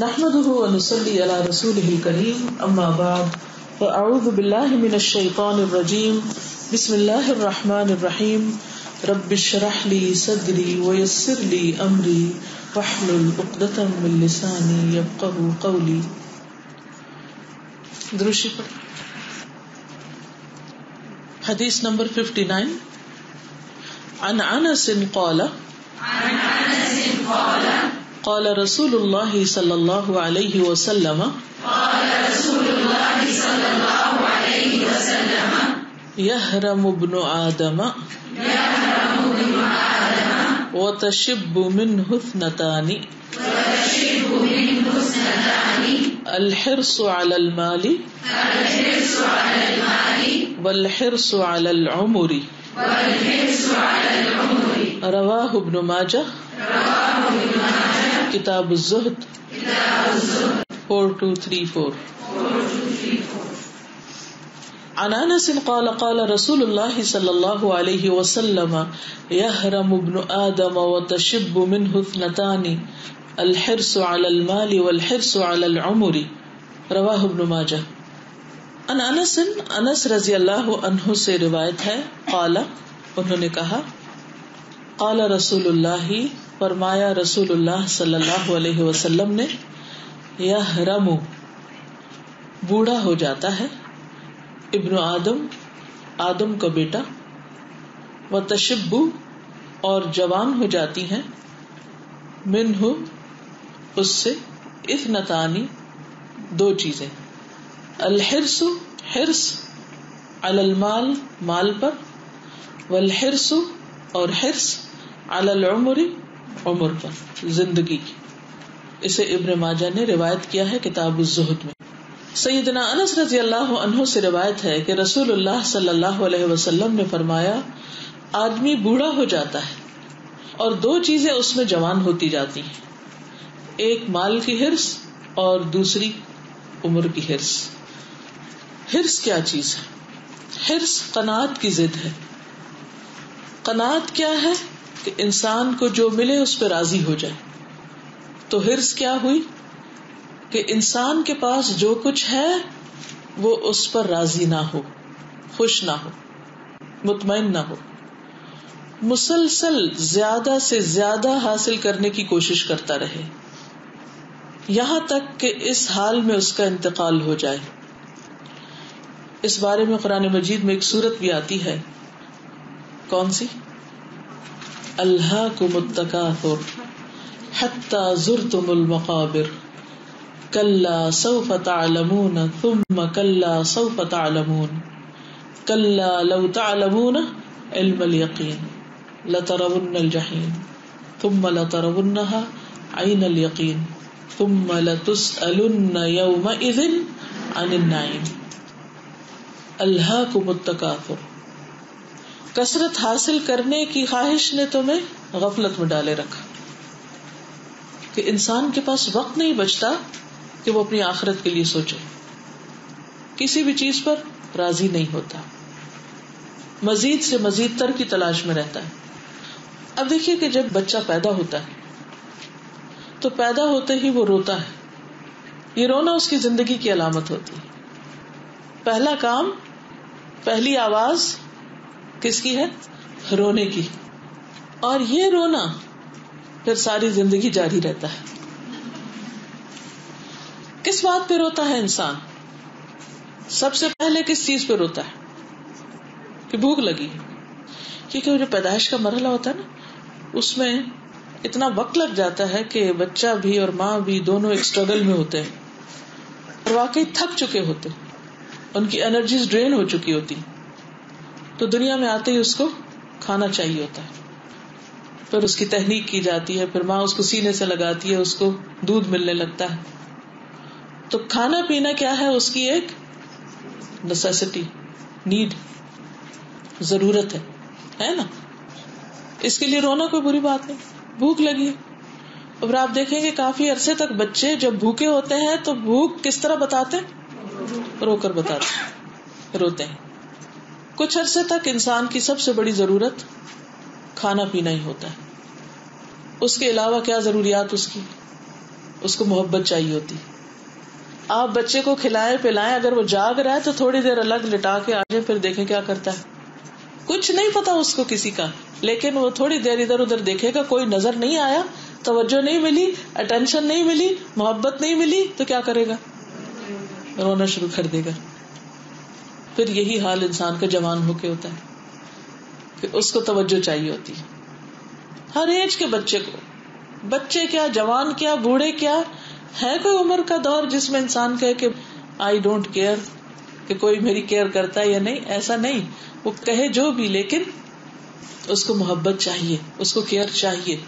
नहमदुहु व नुसल्ली अला रसूलिहिल करीम अम्मा बाद फ़अऊज़ु बिल्लाहि मिनश शैतानिर रजीम बिस्मिल्लाहिर रहमानिर रहीम रब्बिश्रह ली सद्री व यस्सिर ली अम्री वहलुल उक़दतम मिन लिसानी यफ़क़हू क़ौली। दरूशी पर हदीस नंबर 59 अन अनस क़ाला قال رسول الله صلى الله عليه وسلم يهرم ابن آدم وتشب منه اثنتان الحرص على المال والحرص على العمر رواه ابن ماجه किताब ज़ुहद 4234। عن أنس قال قال رسول الله صلى الله عليه وسلم يهرم ابن آدم وتشب منه اثنتان الحرص على المال والحرص على العمر رواه ابن ماجه। عن أنس رضي الله عنه से रिवायत है قال उन्होंने कहा قال رسول الله फरमाया रसूलुल्लाह सल्लल्लाहु अलैहि वसल्लम ने यहरमु बूढ़ा हो जाता है इब्नु आदम का बेटा व तशब्बु और जवान हो जाती हैं मिन्हु उससे इथनतानी दो चीजें अलहिर्सु हिर्स अलल माल माल पर वलहिर्सु और हिर्स अलल उम्री उम्र पर जिंदगी की। इसे इब्न माजा ने रिवायत किया है किताब ज़ुहद में। सैयदना अनस रज़ी अल्लाह अन्हु से रिवायत है कि रसूलुल्लाह सल्लल्लाहु अलैहि वसल्लम ने फरमाया आदमी बूढ़ा हो जाता है और दो चीजें उसमें जवान होती जाती हैं, एक माल की हिर्स और दूसरी उम्र की हिर्स। हिर्स क्या चीज है? हिर्स कनात की जिद है। कनात क्या है? कि इंसान को जो मिले उस पर राजी हो जाए। तो हिर्स क्या हुई? कि इंसान के पास जो कुछ है वो उस पर राजी ना हो, खुश ना हो, मुतमईन ना हो, मुसलसल ज्यादा से ज्यादा हासिल करने की कोशिश करता रहे, यहां तक कि इस हाल में उसका इंतकाल हो जाए। इस बारे में कुरान मजीद में एक सूरत भी आती है, कौन सी? अल्हाकुमुत तकासुर हत्ता ज़ुरतुमुल मक़ाबिर कल्ला सौफ़ तअलमून थुम्मा कल्ला सौफ़ तअलमून कल्ला लौ तअलमून इल्मल यक़ीन लतरवुन्नल जहीम थुम्मा लतरवुन्नहा ऐनल यक़ीन थुम्मा लतुस्अलुन्ना यौमा इज़िन अनिन नईम। अल्हाकुमुत तकासुर, कसरत हासिल करने की ख्वाहिश ने तुम्हें गफलत में डाले रखा कि इंसान के पास वक्त नहीं बचता कि वो अपनी आखिरत के लिए सोचे, किसी भी चीज पर राजी नहीं होता, मजीद से मजीद तर की तलाश में रहता है। अब देखिए कि जब बच्चा पैदा होता है तो पैदा होते ही वो रोता है। ये रोना उसकी जिंदगी की अलामत होती है। पहला काम, पहली आवाज किसकी है? रोने की। और ये रोना फिर सारी जिंदगी जारी रहता है। किस बात पे रोता है इंसान? सबसे पहले किस चीज पे रोता है? कि भूख लगी, क्योंकि वो जो पैदाइश का मरहला होता है ना, उसमें इतना वक्त लग जाता है कि बच्चा भी और माँ भी दोनों एक स्ट्रगल में होते हैं और वाकई थक चुके होते, उनकी एनर्जीज ड्रेन हो चुकी होती, तो दुनिया में आते ही उसको खाना चाहिए होता है। फिर उसकी तहनीक की जाती है, फिर माँ उसको सीने से लगाती है, उसको दूध मिलने लगता है। तो खाना पीना क्या है? उसकी एक नेसेसिटी, नीड, जरूरत है ना? इसके लिए रोना कोई बुरी बात नहीं, भूख लगी है। अब आप देखेंगे काफी अरसे तक बच्चे जब भूखे होते हैं तो भूख किस तरह बताते हैं? रोकर बताते, रोते हैं। कुछ अरसे तक इंसान की सबसे बड़ी जरूरत खाना पीना ही होता है। उसके अलावा क्या जरूरियात उसकी? उसको मोहब्बत चाहिए होती। आप बच्चे को खिलाएं पिलाएं, अगर वो जाग रहा है तो थोड़ी देर अलग लिटा के आ जाए, फिर देखें क्या करता है। कुछ नहीं पता उसको किसी का, लेकिन वो थोड़ी देर इधर उधर देखेगा, कोई नजर नहीं आया, तवज्जो नहीं मिली, अटेंशन नहीं मिली, मोहब्बत नहीं मिली, तो क्या करेगा? रोना शुरू कर देगा। फिर यही हाल इंसान का जवान होके होता है कि उसको तवज्जो चाहिए होती है। हर एज के बच्चे को, बच्चे क्या, जवान क्या, बूढ़े क्या, है कोई उम्र का दौर जिसमें इंसान कहे कि आई डोंट केयर कि कोई मेरी केयर करता है या नहीं, ऐसा नहीं। वो कहे जो भी, लेकिन उसको मोहब्बत चाहिए, उसको केयर चाहिए,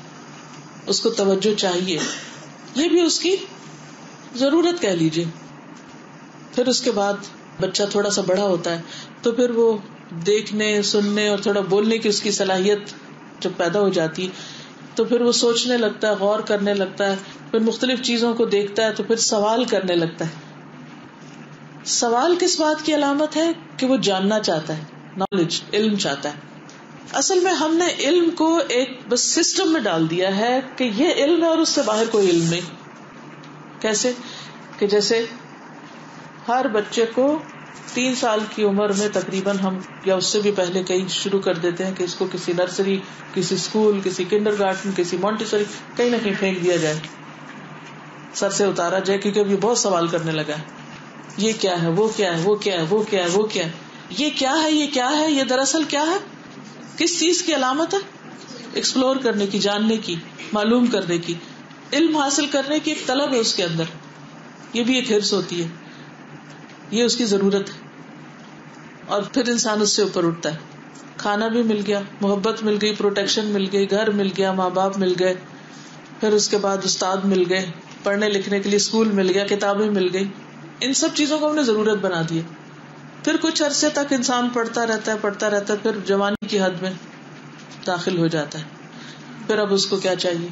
उसको तवज्जो चाहिए, ये भी उसकी जरूरत कह लीजिए। फिर उसके बाद बच्चा थोड़ा सा बड़ा होता है तो फिर वो देखने सुनने और थोड़ा बोलने की उसकी सलाहियत जब पैदा हो जाती है तो फिर वो सोचने लगता है, गौर करने लगता है, फिर मुख्तलिफ चीजों को देखता है, तो फिर सवाल करने लगता है। सवाल किस बात की अलामत है? कि वो जानना चाहता है, नॉलेज, इल्म चाहता है। असल में हमने इल्म को एक बस सिस्टम में डाल दिया है कि ये इल्म है और उससे बाहर कोई इल्म नहीं। कैसे? कि जैसे हर बच्चे को 3 साल की उम्र में तकरीबन हम, या उससे भी पहले कई शुरू कर देते हैं कि इसको किसी नर्सरी, किसी स्कूल, किसी किंडरगार्टन, किसी मॉन्टेसरी, कहीं ना कहीं फेंक दिया जाए, सर से उतारा जाए, क्योंकि अब ये बहुत सवाल करने लगा है। ये क्या है, वो क्या है, वो क्या है, वो क्या है, वो क्या है, ये क्या है, ये क्या है, ये दरअसल क्या है, किस चीज की अलामत है? एक्सप्लोर करने की, जानने की, मालूम करने की, इल्म हासिल करने की एक तलब है उसके अंदर। ये भी एक हिर्स होती है, ये उसकी जरूरत है। और फिर इंसान उससे ऊपर उठता है। खाना भी मिल गया, मोहब्बत मिल गई, प्रोटेक्शन मिल गई, घर मिल गया, माँ बाप मिल गए, फिर उसके बाद उस्ताद मिल गए, पढ़ने लिखने के लिए स्कूल मिल गया, किताबें मिल गई, इन सब चीजों को हमने जरूरत बना दी है। फिर कुछ अरसे तक इंसान पढ़ता रहता है, पढ़ता रहता है, फिर जवानी की हद में दाखिल हो जाता है। फिर अब उसको क्या चाहिए?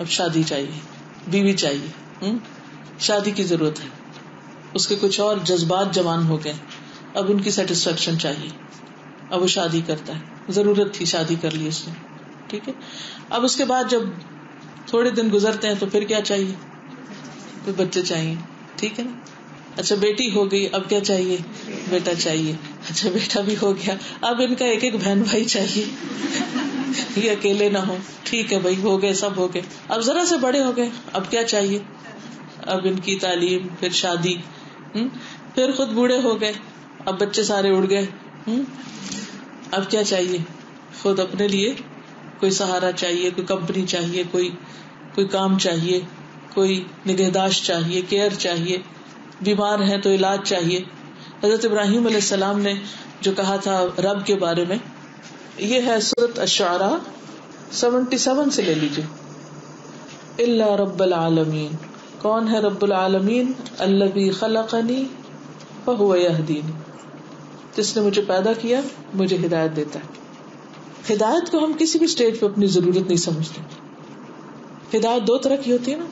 अब शादी चाहिए, बीवी चाहिए, शादी की जरूरत है। उसके कुछ और जज्बात जवान हो गए, अब उनकी सेटिस्फेक्शन चाहिए, अब वो शादी करता है, जरूरत थी शादी कर ली उसने, ठीक है। अब उसके बाद जब थोड़े दिन गुजरते हैं तो फिर क्या चाहिए? फिर बच्चे चाहिए, ठीक है ना। अच्छा बेटी हो गई, अब क्या चाहिए? बेटा चाहिए। अच्छा बेटा भी हो गया, अब इनका एक एक बहन भाई चाहिए, ये अकेले ना हो, ठीक है भाई, हो गए, सब हो गए। अब जरा से बड़े हो गए, अब क्या चाहिए? अब इनकी तालीम, फिर शादी, फिर खुद बूढ़े हो गए, अब बच्चे सारे उड़ गए, अब क्या चाहिए? खुद अपने लिए कोई सहारा चाहिए, कोई कंपनी चाहिए, कोई काम चाहिए, कोई निगहदाश्त चाहिए, केयर चाहिए, बीमार है तो इलाज चाहिए। हजरत इब्राहिम अलैहिस्सलाम ने जो कहा था रब के बारे में, ये है सूरत अश्शारा 77 से ले लीजिए। इल्ला रब्बल आलमीन, कौन है रब्बुल आलमीन? अल्लज़ी खलकनी फहुव यहदीन, जिसने मुझे पैदा किया मुझे हिदायत देता है। हिदायत को हम किसी भी स्टेज पे अपनी जरूरत नहीं समझते। हिदायत दो तरह की होती है ना,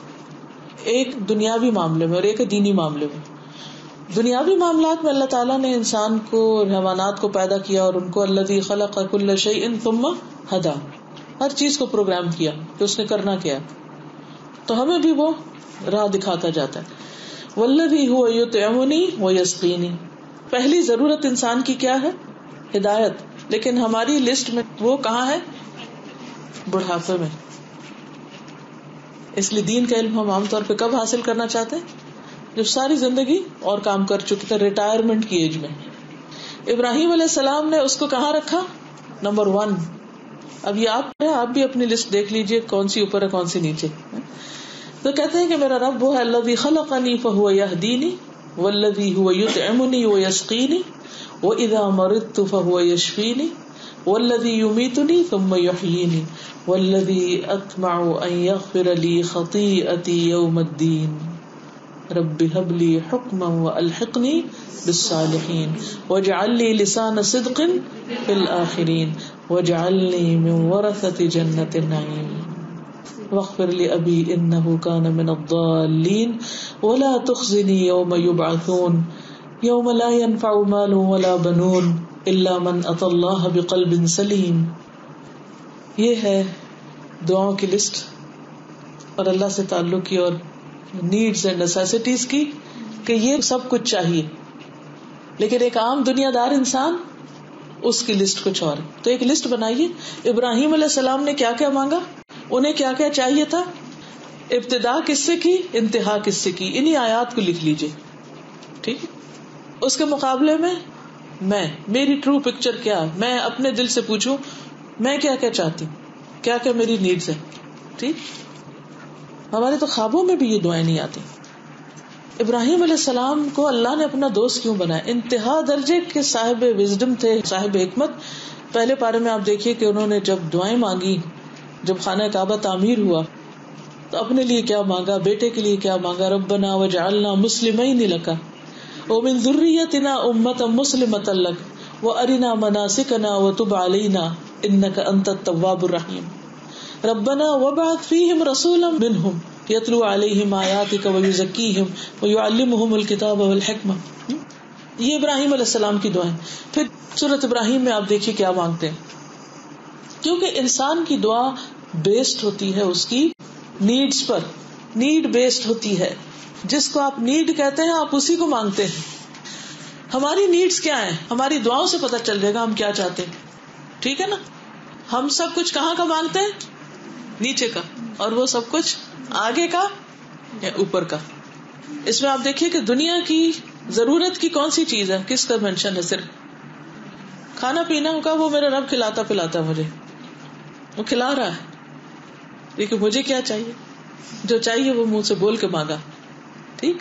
एक दुनियावी मामले में और एक दीनी मामले में। दुनियावी मामलात में अल्लाह ताला ने इंसान को और हैवानात को पैदा किया और उनको अल्लज़ी खलक कुल्ल शैइन थुम्मा हदा, हर चीज को प्रोग्राम किया कि उसने करना क्या, तो हमें भी वो राह दिखाता जाता है। वल्लज़ी हुवा युतइमुनी व यस्कीनी, पहली जरूरत इंसान की क्या है? हिदायत। लेकिन हमारी लिस्ट में वो कहाँ है? बुढ़ापे में। इसलिए दीन का इल्म हम आमतौर पे कब हासिल करना चाहते हैं? जब सारी जिंदगी और काम कर चुके थे, रिटायरमेंट की एज में। इब्राहिम अलैहिस्सलाम ने उसको कहाँ रखा? नंबर 1। अब ये आप भी अपनी लिस्ट देख लीजिए, कौन सी ऊपर है कौन सी नीचे। तो कहते हैं कि मेरा रब वो है अल्लज़ी खलकनी फहुव यहदीनी वल्लज़ी हुवा युतइमुनी व यस्कीनी व इज़ा मरिदतु फहुव यशफीनी वल्लज़ी युमीतुनी थुम्मा युहयीनी वल्लज़ी अत्मअु अन यग़फिर ली ख़तीअती यौमद्दीन रब्बि हबली हुक्मन व अलहिक़नी बिस्सालिहीन वजअल ली लिसाना सिद्क़िन फ़िल आख़िरीन वजअलनी मिन वरसति जन्नतिन नईम वग़फ़िर ली अबी इन्नहु काना मिनद्दाल्लीन वला तुख़ज़नी यौम युबअसून यौम ला यनफ़अु मालुन वला बनून इल्ला मन अतल्लाह बिक़ल्बिन सलीम। ये है दुआओं की लिस्ट और अल्लाह से ताल्लुक की और नीड्स एंड नेसेसिटीज की कि ये सब कुछ चाहिए, लेकिन एक आम दुनियादार इंसान उसकी लिस्ट कुछ और। तो एक लिस्ट बनाइए, इब्राहिम अलैहिस्सलाम ने क्या क्या मांगा, उन्हें क्या क्या चाहिए था, इब्तिदा किससे की, इंतहा किससे की, इन्हीं आयात को लिख लीजिए। ठीक है, उसके मुकाबले में मेरी ट्रू पिक्चर क्या, मैं अपने दिल से पूछूं मैं क्या क्या चाहती हूँ, क्या क्या मेरी नीड्स है। ठीक, हमारे तो ख्वाबों में भी ये दुआएं नहीं आती। इब्राहिम अलैहिस्सलाम को अल्लाह ने अपना दोस्त क्यों बनाया? इंतहा दर्जे के साहिब विजडम थे, साहिब हिकमत। पहले पारे में आप देखिए कि उन्होंने जब दुआएं मांगी, जब खाना काबा तामीर हुआ, तो अपने लिए क्या मांगा, बेटे के लिए क्या मांगा, रब्बना वजअलना मुस्लिमैन लक व मिन ज़ुर्रिय्यतिना उम्मतन मुस्लिमतन लक व अरिना मनासिकना व तुब अलैना इन्नका अंतत तव्वाबुर रहीम रब्बना वबअथ फ़ीहिम रसूलन मिनहुम यतलू अलैहिम आयातिका व युज़क्किहिम व युअल्लिमुहुमुल किताब वल हिकमा। ये इब्राहिम अलैहिस्सलाम की दुआएं। फिर सूरत इब्राहिम में आप देखिए क्या मांगते हैं, क्योंकि इंसान की दुआ बेस्ड होती है उसकी नीड्स पर, नीड बेस्ड होती है। जिसको आप नीड कहते हैं आप उसी को मांगते हैं। हमारी नीड्स क्या हैं हमारी दुआओं से पता चल जाएगा हम क्या चाहते हैं। ठीक है ना, हम सब कुछ कहाँ का मांगते हैं, नीचे का, और वो सब कुछ आगे का या ऊपर का। इसमें आप देखिए कि दुनिया की जरूरत की कौन सी चीज है, किसका मेंशन है, सिर्फ खाना पीना का, वो मेरा रब खिलाता पिलाता मुझे, वो खिला रहा है, लेकिन मुझे क्या चाहिए, जो चाहिए वो मुंह से बोल के मांगा। ठीक,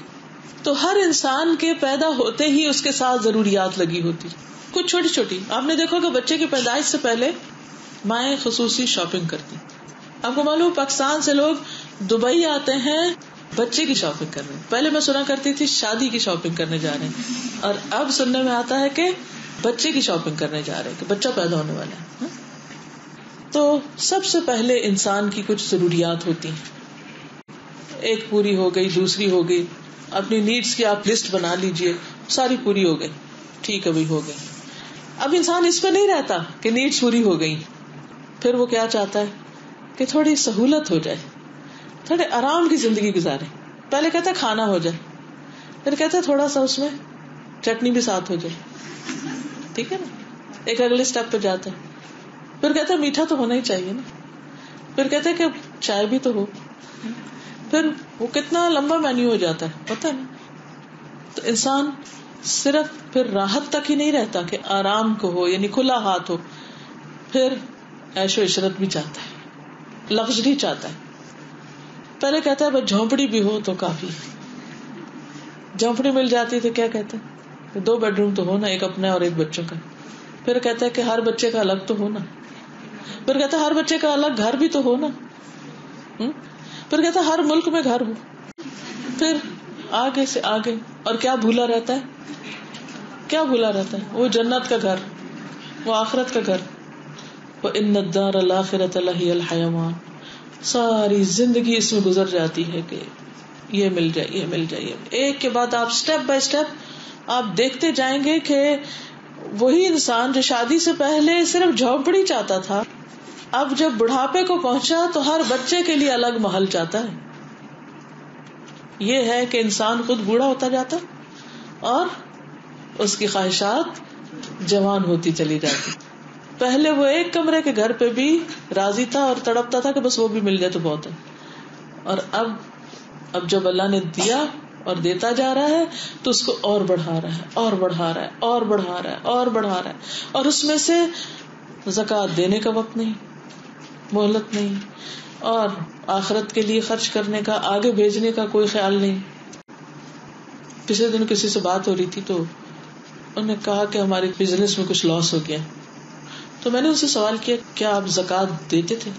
तो हर इंसान के पैदा होते ही उसके साथ जरूरियात लगी होती, कुछ छोटी छोटी। आपने देखा कि बच्चे की पैदाइश से पहले माएं खुसूसी शॉपिंग करती। आपको मालूम पाकिस्तान से लोग दुबई आते हैं बच्चे की शॉपिंग करने। पहले मैं सुना करती थी शादी की शॉपिंग करने जा रहे हैं, और अब सुनने में आता है कि बच्चे की शॉपिंग करने जा रहे हैं कि बच्चा पैदा होने वाला है। तो सबसे पहले इंसान की कुछ जरूरियात होती हैं, एक पूरी हो गई, दूसरी हो गई। अपनी नीड्स की आप लिस्ट बना लीजिए, सारी पूरी हो गई, ठीक है भाई हो गई। अब इंसान इस पर नहीं रहता कि नीड्स पूरी हो गई, फिर वो क्या चाहता है कि थोड़ी सहूलत हो जाए, थोड़े आराम की जिंदगी गुजारे। पहले कहता खाना हो जाए, फिर कहता थोड़ा सा उसमें चटनी भी साथ हो जाए। ठीक है ना, एक अगले स्टेप पे जाता है, फिर कहता है मीठा तो होना ही चाहिए ना, फिर कहता है कि चाय भी तो हो, फिर वो कितना लंबा मेन्यू हो जाता है पता नहीं। तो इंसान सिर्फ फिर राहत तक ही नहीं रहता कि आराम को हो, यानी खुला हाथ हो, फिर ऐशो इशरत भी चाहता है, लग्जरी चाहता है। पहले कहता है बस झोंपड़ी भी हो तो काफी, झोंपड़ी मिल जाती तो क्या कहता है कि 2 बेडरूम तो हो ना, एक अपना और एक बच्चों का। फिर कहता है कि हर बच्चे का अलग तो हो ना, फिर कहता है हर बच्चे का अलग घर भी तो हो ना, फिर कहता हर मुल्क में घर हो, फिर आगे से आगे। और क्या भूला रहता है, क्या भूला रहता है, वो जन्नत का घर, वो आखिरत का घर। वो इन्नद्दार अल-आखिरत लहियल हयवान, सारी जिंदगी इसमें गुजर जाती है कि ये मिल जाए, ये मिल जाए, एक के बाद आप स्टेप बाय स्टेप आप देखते जाएंगे कि वही इंसान जो शादी से पहले सिर्फ झोंपड़ी चाहता था, अब जब बुढ़ापे को पहुंचा तो हर बच्चे के लिए अलग महल चाहता है। यह है कि इंसान खुद बूढ़ा होता जाता और उसकी ख्वाहिशात जवान होती चली जाती। पहले वो एक कमरे के घर पे भी राजी था और तड़पता था कि बस वो भी मिल जाए तो बहुत है, और अब जब अल्लाह ने दिया और देता जा रहा है तो उसको और बढ़ा रहा है, और बढ़ा रहा है, और बढ़ा रहा है, और बढ़ा रहा है। और उसमें से ज़कात देने का वक्त नहीं, मोहलत नहीं, और आखिरत के लिए खर्च करने का, आगे भेजने का कोई ख्याल नहीं। पिछले दिन किसी से बात हो रही थी तो उन्होंने कहा कि हमारे बिजनेस में कुछ लॉस हो गया। तो मैंने उनसे सवाल किया क्या आप ज़कात देते थे?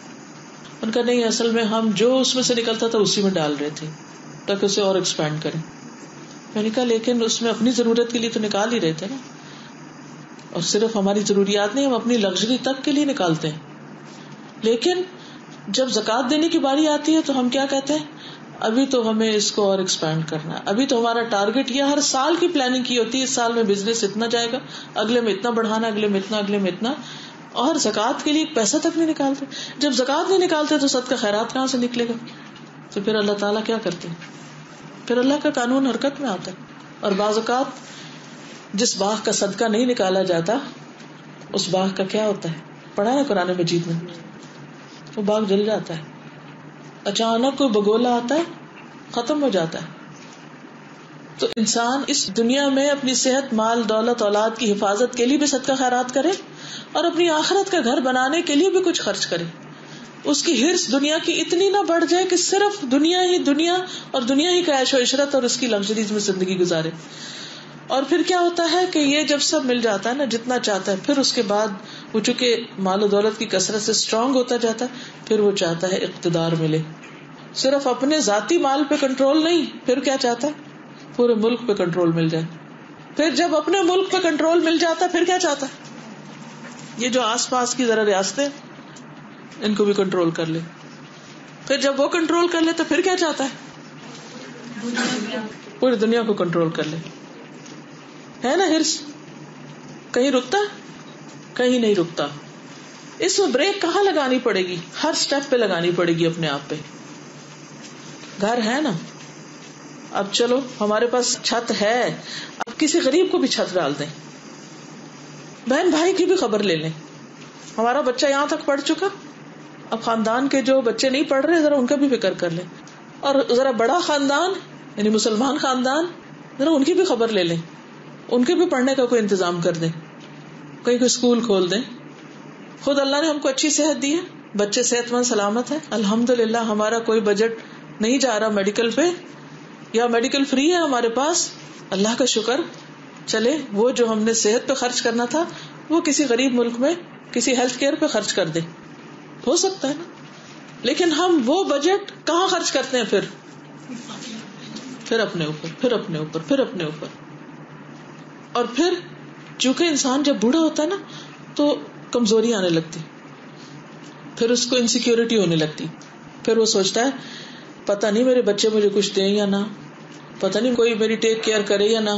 उनका नहीं, असल में हम जो उसमें से निकलता था उसी में डाल रहे थे ताकि उसे और एक्सपैंड करें। मैंने कहा लेकिन उसमें अपनी जरूरत के लिए तो निकाल ही रहे थे ना, और सिर्फ हमारी जरूरियात नहीं, हम अपनी लग्जरी तक के लिए निकालते हैं। लेकिन जब ज़कात देने की बारी आती है तो हम क्या कहते हैं, अभी तो हमें इसको और एक्सपैंड करना है, अभी तो हमारा टारगेट यह, हर साल की प्लानिंग की होती है, इस साल में बिजनेस इतना जाएगा, अगले में इतना बढ़ाना, अगले में इतना, अगले में इतना, और ज़कात के लिए पैसा तक नहीं निकालते। जब ज़कात नहीं निकालते तो सदका खैरात कहाँ से निकलेगा? तो फिर अल्लाह ताला क्या करते हैं, फिर अल्लाह का कानून हरकत में आता है। और बाज़ औक़ात जिस बाह का सदका नहीं निकाला जाता उस बाह का क्या होता है, पढ़ा है कुरान मजीद में, वो बाग जल जाता है, अचानक कोई बगोला आता है, खत्म हो जाता है। तो इंसान इस दुनिया में अपनी सेहत, माल, दौलत, औलाद की हिफाजत के लिए भी सदका खैरात करे और अपनी आखिरत का घर बनाने के लिए भी कुछ खर्च करे। उसकी हिर्स दुनिया की इतनी ना बढ़ जाए कि सिर्फ दुनिया और दुनिया ही का ऐशो इशरत और उसकी लग्जरीज में जिंदगी गुजारे। और फिर क्या होता है कि ये जब सब मिल जाता है ना, जितना चाहता है, फिर उसके बाद वो चूंकि माल दौलत की कसरत से स्ट्रांग होता जाता है, फिर वो चाहता है इख्तिदार मिले। सिर्फ अपने जाती माल पे कंट्रोल नहीं, फिर क्या चाहता है पूरे मुल्क पे कंट्रोल मिल जाए। फिर जब अपने मुल्क पे कंट्रोल मिल जाता है, फिर क्या चाहता है ये जो आसपास की जरा रियासतें, इनको भी कंट्रोल कर ले। फिर जब वो कंट्रोल कर ले तो फिर क्या चाहता है पूरी दुनिया को कंट्रोल कर ले। है ना, हिर्स कहीं रुकता कहीं नहीं रुकता। इसमें ब्रेक कहाँ लगानी पड़ेगी, हर स्टेप पे लगानी पड़ेगी अपने आप पे। घर है ना, अब चलो हमारे पास छत है, अब किसी गरीब को भी छत डाल दें, बहन भाई की भी खबर ले लें, हमारा बच्चा यहाँ तक पढ़ चुका, अब खानदान के जो बच्चे नहीं पढ़ रहे जरा उनका भी फिक्र कर लें, और जरा बड़ा खानदान यानी मुसलमान खानदान, जरा उनकी भी खबर ले लें, उनके भी पढ़ने का कोई इंतजाम कर दें, कहीं कोई स्कूल खोल दें। खुद अल्लाह ने हमको अच्छी सेहत दी है, बच्चे सेहतमंद सलामत है अल्हम्दुलिल्लाह, हमारा कोई बजट नहीं जा रहा मेडिकल पे, या मेडिकल फ्री है हमारे पास, अल्लाह का शुक्र। चले वो जो हमने सेहत पे खर्च करना था वो किसी गरीब मुल्क में किसी हेल्थ केयर पे खर्च कर दे, हो सकता है ना। लेकिन हम वो बजट कहाँ खर्च करते हैं, फिर अपने ऊपर, फिर अपने ऊपर, फिर अपने ऊपर। और फिर चूंकि इंसान जब बूढ़ा होता है ना तो कमजोरी आने लगती, फिर उसको इनसिक्योरिटी होने लगती, फिर वो सोचता है पता नहीं मेरे बच्चे मुझे कुछ दें या ना, पता नहीं कोई मेरी टेक केयर करे या ना,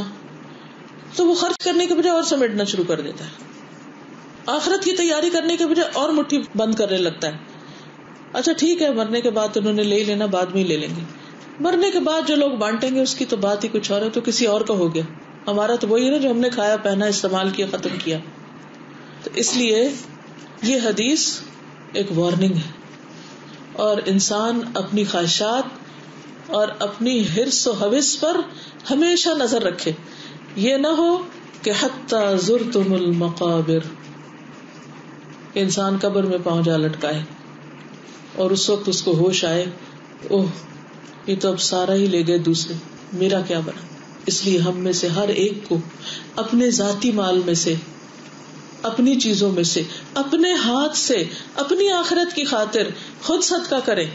तो वो खर्च करने के बजाय और समेटना शुरू कर देता है, आखिरत की तैयारी करने के बजाय और मुट्ठी बंद करने लगता है। अच्छा ठीक है, मरने के बाद उन्होंने ले लेना, बाद में ले लेंगे, मरने के बाद जो लोग बांटेंगे उसकी तो बात ही कुछ और है, तो किसी और का हो गया, हमारा तो वही है ना जो हमने खाया, पहना, इस्तेमाल किया, खत्म किया। तो इसलिए ये हदीस एक वार्निंग है। और इंसान अपनी ख्वाहिशात और अपनी हिर्स व हविस पर हमेशा नजर रखे, ये ना हो कि हत्ता जुर्तुमुल मकाबिर, इंसान कब्र में पांव जा लटकाए और उस वक्त उसको होश आए, ओह ये तो अब सारा ही ले गए दूसरे, मेरा क्या बना। इसलिए हम में से हर एक को अपने जाती माल में से, अपनी चीजों में से, अपने हाथ से, अपनी आखिरत की खातिर खुद सदका करें।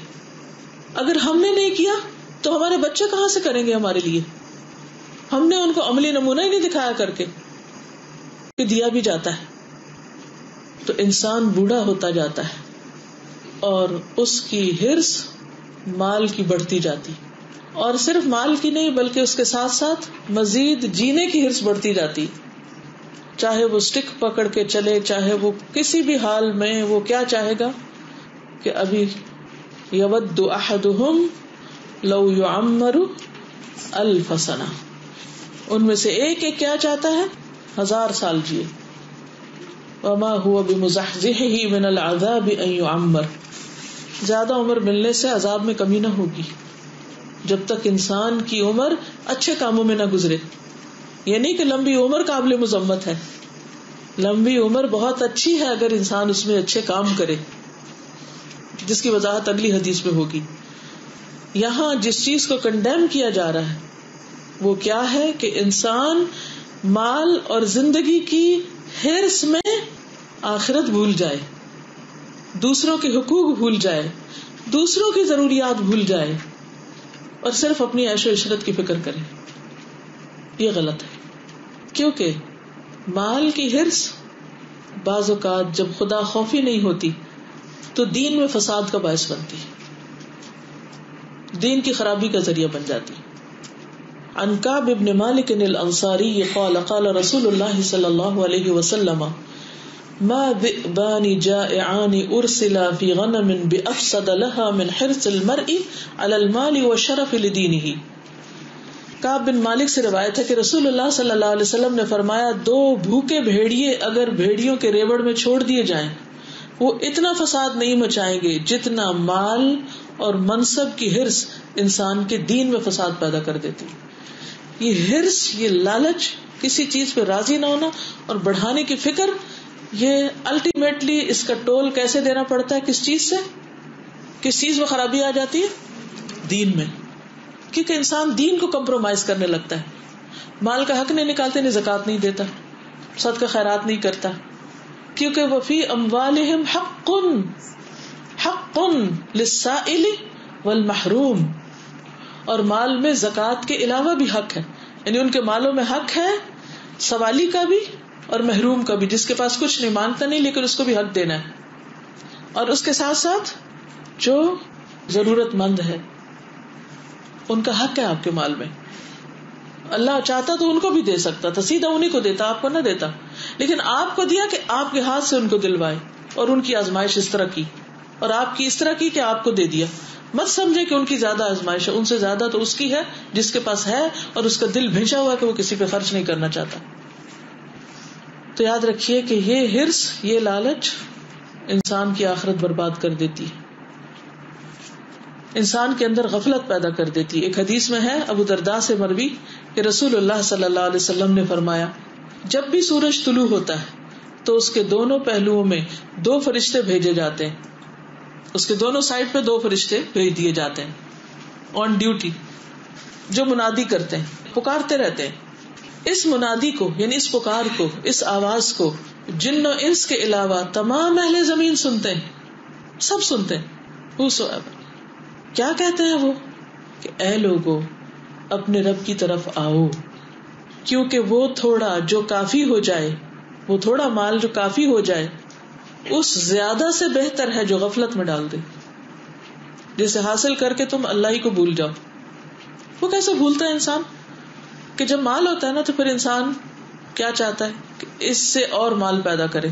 अगर हमने नहीं किया तो हमारे बच्चे कहाँ से करेंगे हमारे लिए, हमने उनको अमली नमूना ही नहीं दिखाया करके कि दिया भी जाता है। तो इंसान बूढ़ा होता जाता है और उसकी हिर्स माल की बढ़ती जाती, और सिर्फ माल की नहीं बल्कि उसके साथ साथ मजीद जीने की हिर्स बढ़ती जाती, चाहे वो स्टिक पकड़ के चले, चाहे वो किसी भी हाल में, वो क्या चाहेगा कि अभी यवद्दु अहदुहुम लौ युअम्मरु अल्फ सना, उनमें से एक एक क्या चाहता है 1000 साल जिए। वमा हुवा बिमुज़हज़िही मिनल अज़ाबि अन युअम्मर, ज्यादा उम्र मिलने से अजाब में कमी ना होगी जब तक इंसान की उम्र अच्छे कामों में ना गुजरे। ये नहीं कि लंबी उम्र काबिल मुजम्मत है, लंबी उम्र बहुत अच्छी है अगर इंसान उसमें अच्छे काम करे, जिसकी वजाहत अगली हदीस में होगी। यहाँ जिस चीज को कंडेम किया जा रहा है वो क्या है कि इंसान माल और जिंदगी की हिर्स में आखिरत भूल जाए, दूसरों के हुकूक भूल जाए, दूसरों की जरूरियात भूल जाए और सिर्फ अपनी ऐशो इशरत की फिक्र करें। ये गलत है, क्योंकि माल की हिर्स बाज़ औक़ात जब खुदा खौफी नहीं होती तो दीन में फसाद का बायस बनती है, दीन की खराबी का जरिया बन जाती। अनकाब इब्न मालिक अल अंसारी क़ाल क़ाल रसूलुल्लाह सल्लल्लाहु अलैहि वसल्लम मा ज़िबान जाइआन उरसिला फ़ी गनम बिअफ़सद लहा मिन हिर्स अल मर्इ अला अल माल व शरफ़ लिदीनिही। काब बिन मालिक से रिवायत है कि रसूलुल्लाह सल्लल्लाहु अलैहि वसल्लम ने फरमाया, दो भूखे भेड़िए अगर भेड़ियों के रेवड़ में छोड़ दिए जाएं, वो इतना फसाद नहीं मचाएंगे जितना माल और मनसब की हिर्स इंसान के दीन में फसाद पैदा कर देती है। ये हिर्स, ये लालच, किसी चीज पे राजी ना होना और बढ़ाने की फिक्र, ये अल्टीमेटली इसका टोल कैसे देना पड़ता है, किस चीज से, किस चीज में खराबी आ जाती है, दीन में, क्योंकि इंसान दीन को कंप्रोमाइज करने लगता है। माल का हक नहीं निकालते, नहीं ज़कात नहीं देता, सदका खैरात नहीं करता, क्योंकि वफी अम्वालिहिम हक़्क़ुन हक़्क़ुन लिस्साइली वल महरूम, और माल में ज़कात के अलावा भी हक है, यानी उनके मालों में हक है सवाली का भी और महरूम का भी, जिसके पास कुछ नहीं, मांगता नहीं लेकिन उसको भी हक देना है, और उसके साथ साथ जो जरूरतमंद है उनका हक है आपके माल में। अल्लाह चाहता तो उनको भी दे सकता था, सीधा उन्हीं को देता, आपको ना देता, लेकिन आपको दिया कि आपके हाथ से उनको दिलवाए, और उनकी आजमाइश इस तरह की और आपकी इस तरह की कि आपको दे दिया। मत समझे कि उनकी ज्यादा आजमाइश है, उनसे ज्यादा तो उसकी है जिसके पास है और उसका दिल भेजा हुआ कि वो किसी पे खर्च नहीं करना चाहता। तो याद रखिए कि ये हिर्स, ये लालच इंसान की आखिरत बर्बाद कर देती है, इंसान के अंदर गफलत पैदा कर देती है। एक हदीस में है अबू दरदा से मरवी कि रसूलुल्लाह सल्लल्लाहु अलैहि वसल्लम ने फरमाया, जब भी सूरज तुलू होता है तो उसके दोनों पहलुओं में दो फरिश्ते भेजे जाते हैं, उसके दोनों साइड पे दो फरिश्ते भेज दिए जाते हैं ऑन ड्यूटी, जो मुनादी करते हैं, पुकारते रहते हैं। इस मुनादी को, यानी इस पुकार को, इस आवाज को जिन्न और इंस के अलावा तमाम अहले जमीन सुनते हैं, सब सुनते हैं। क्या कहते हैं वो कि ऐ लोगो, अपने रब की तरफ आओ, क्योंकि वो थोड़ा जो काफी हो जाए, वो थोड़ा माल जो काफी हो जाए उस ज्यादा से बेहतर है जो गफलत में डाल दे, जिसे हासिल करके तुम अल्लाह ही को भूल जाओ। वो कैसे भूलता है इंसान कि जब माल होता है ना, तो फिर इंसान क्या चाहता है कि इससे और माल पैदा करे।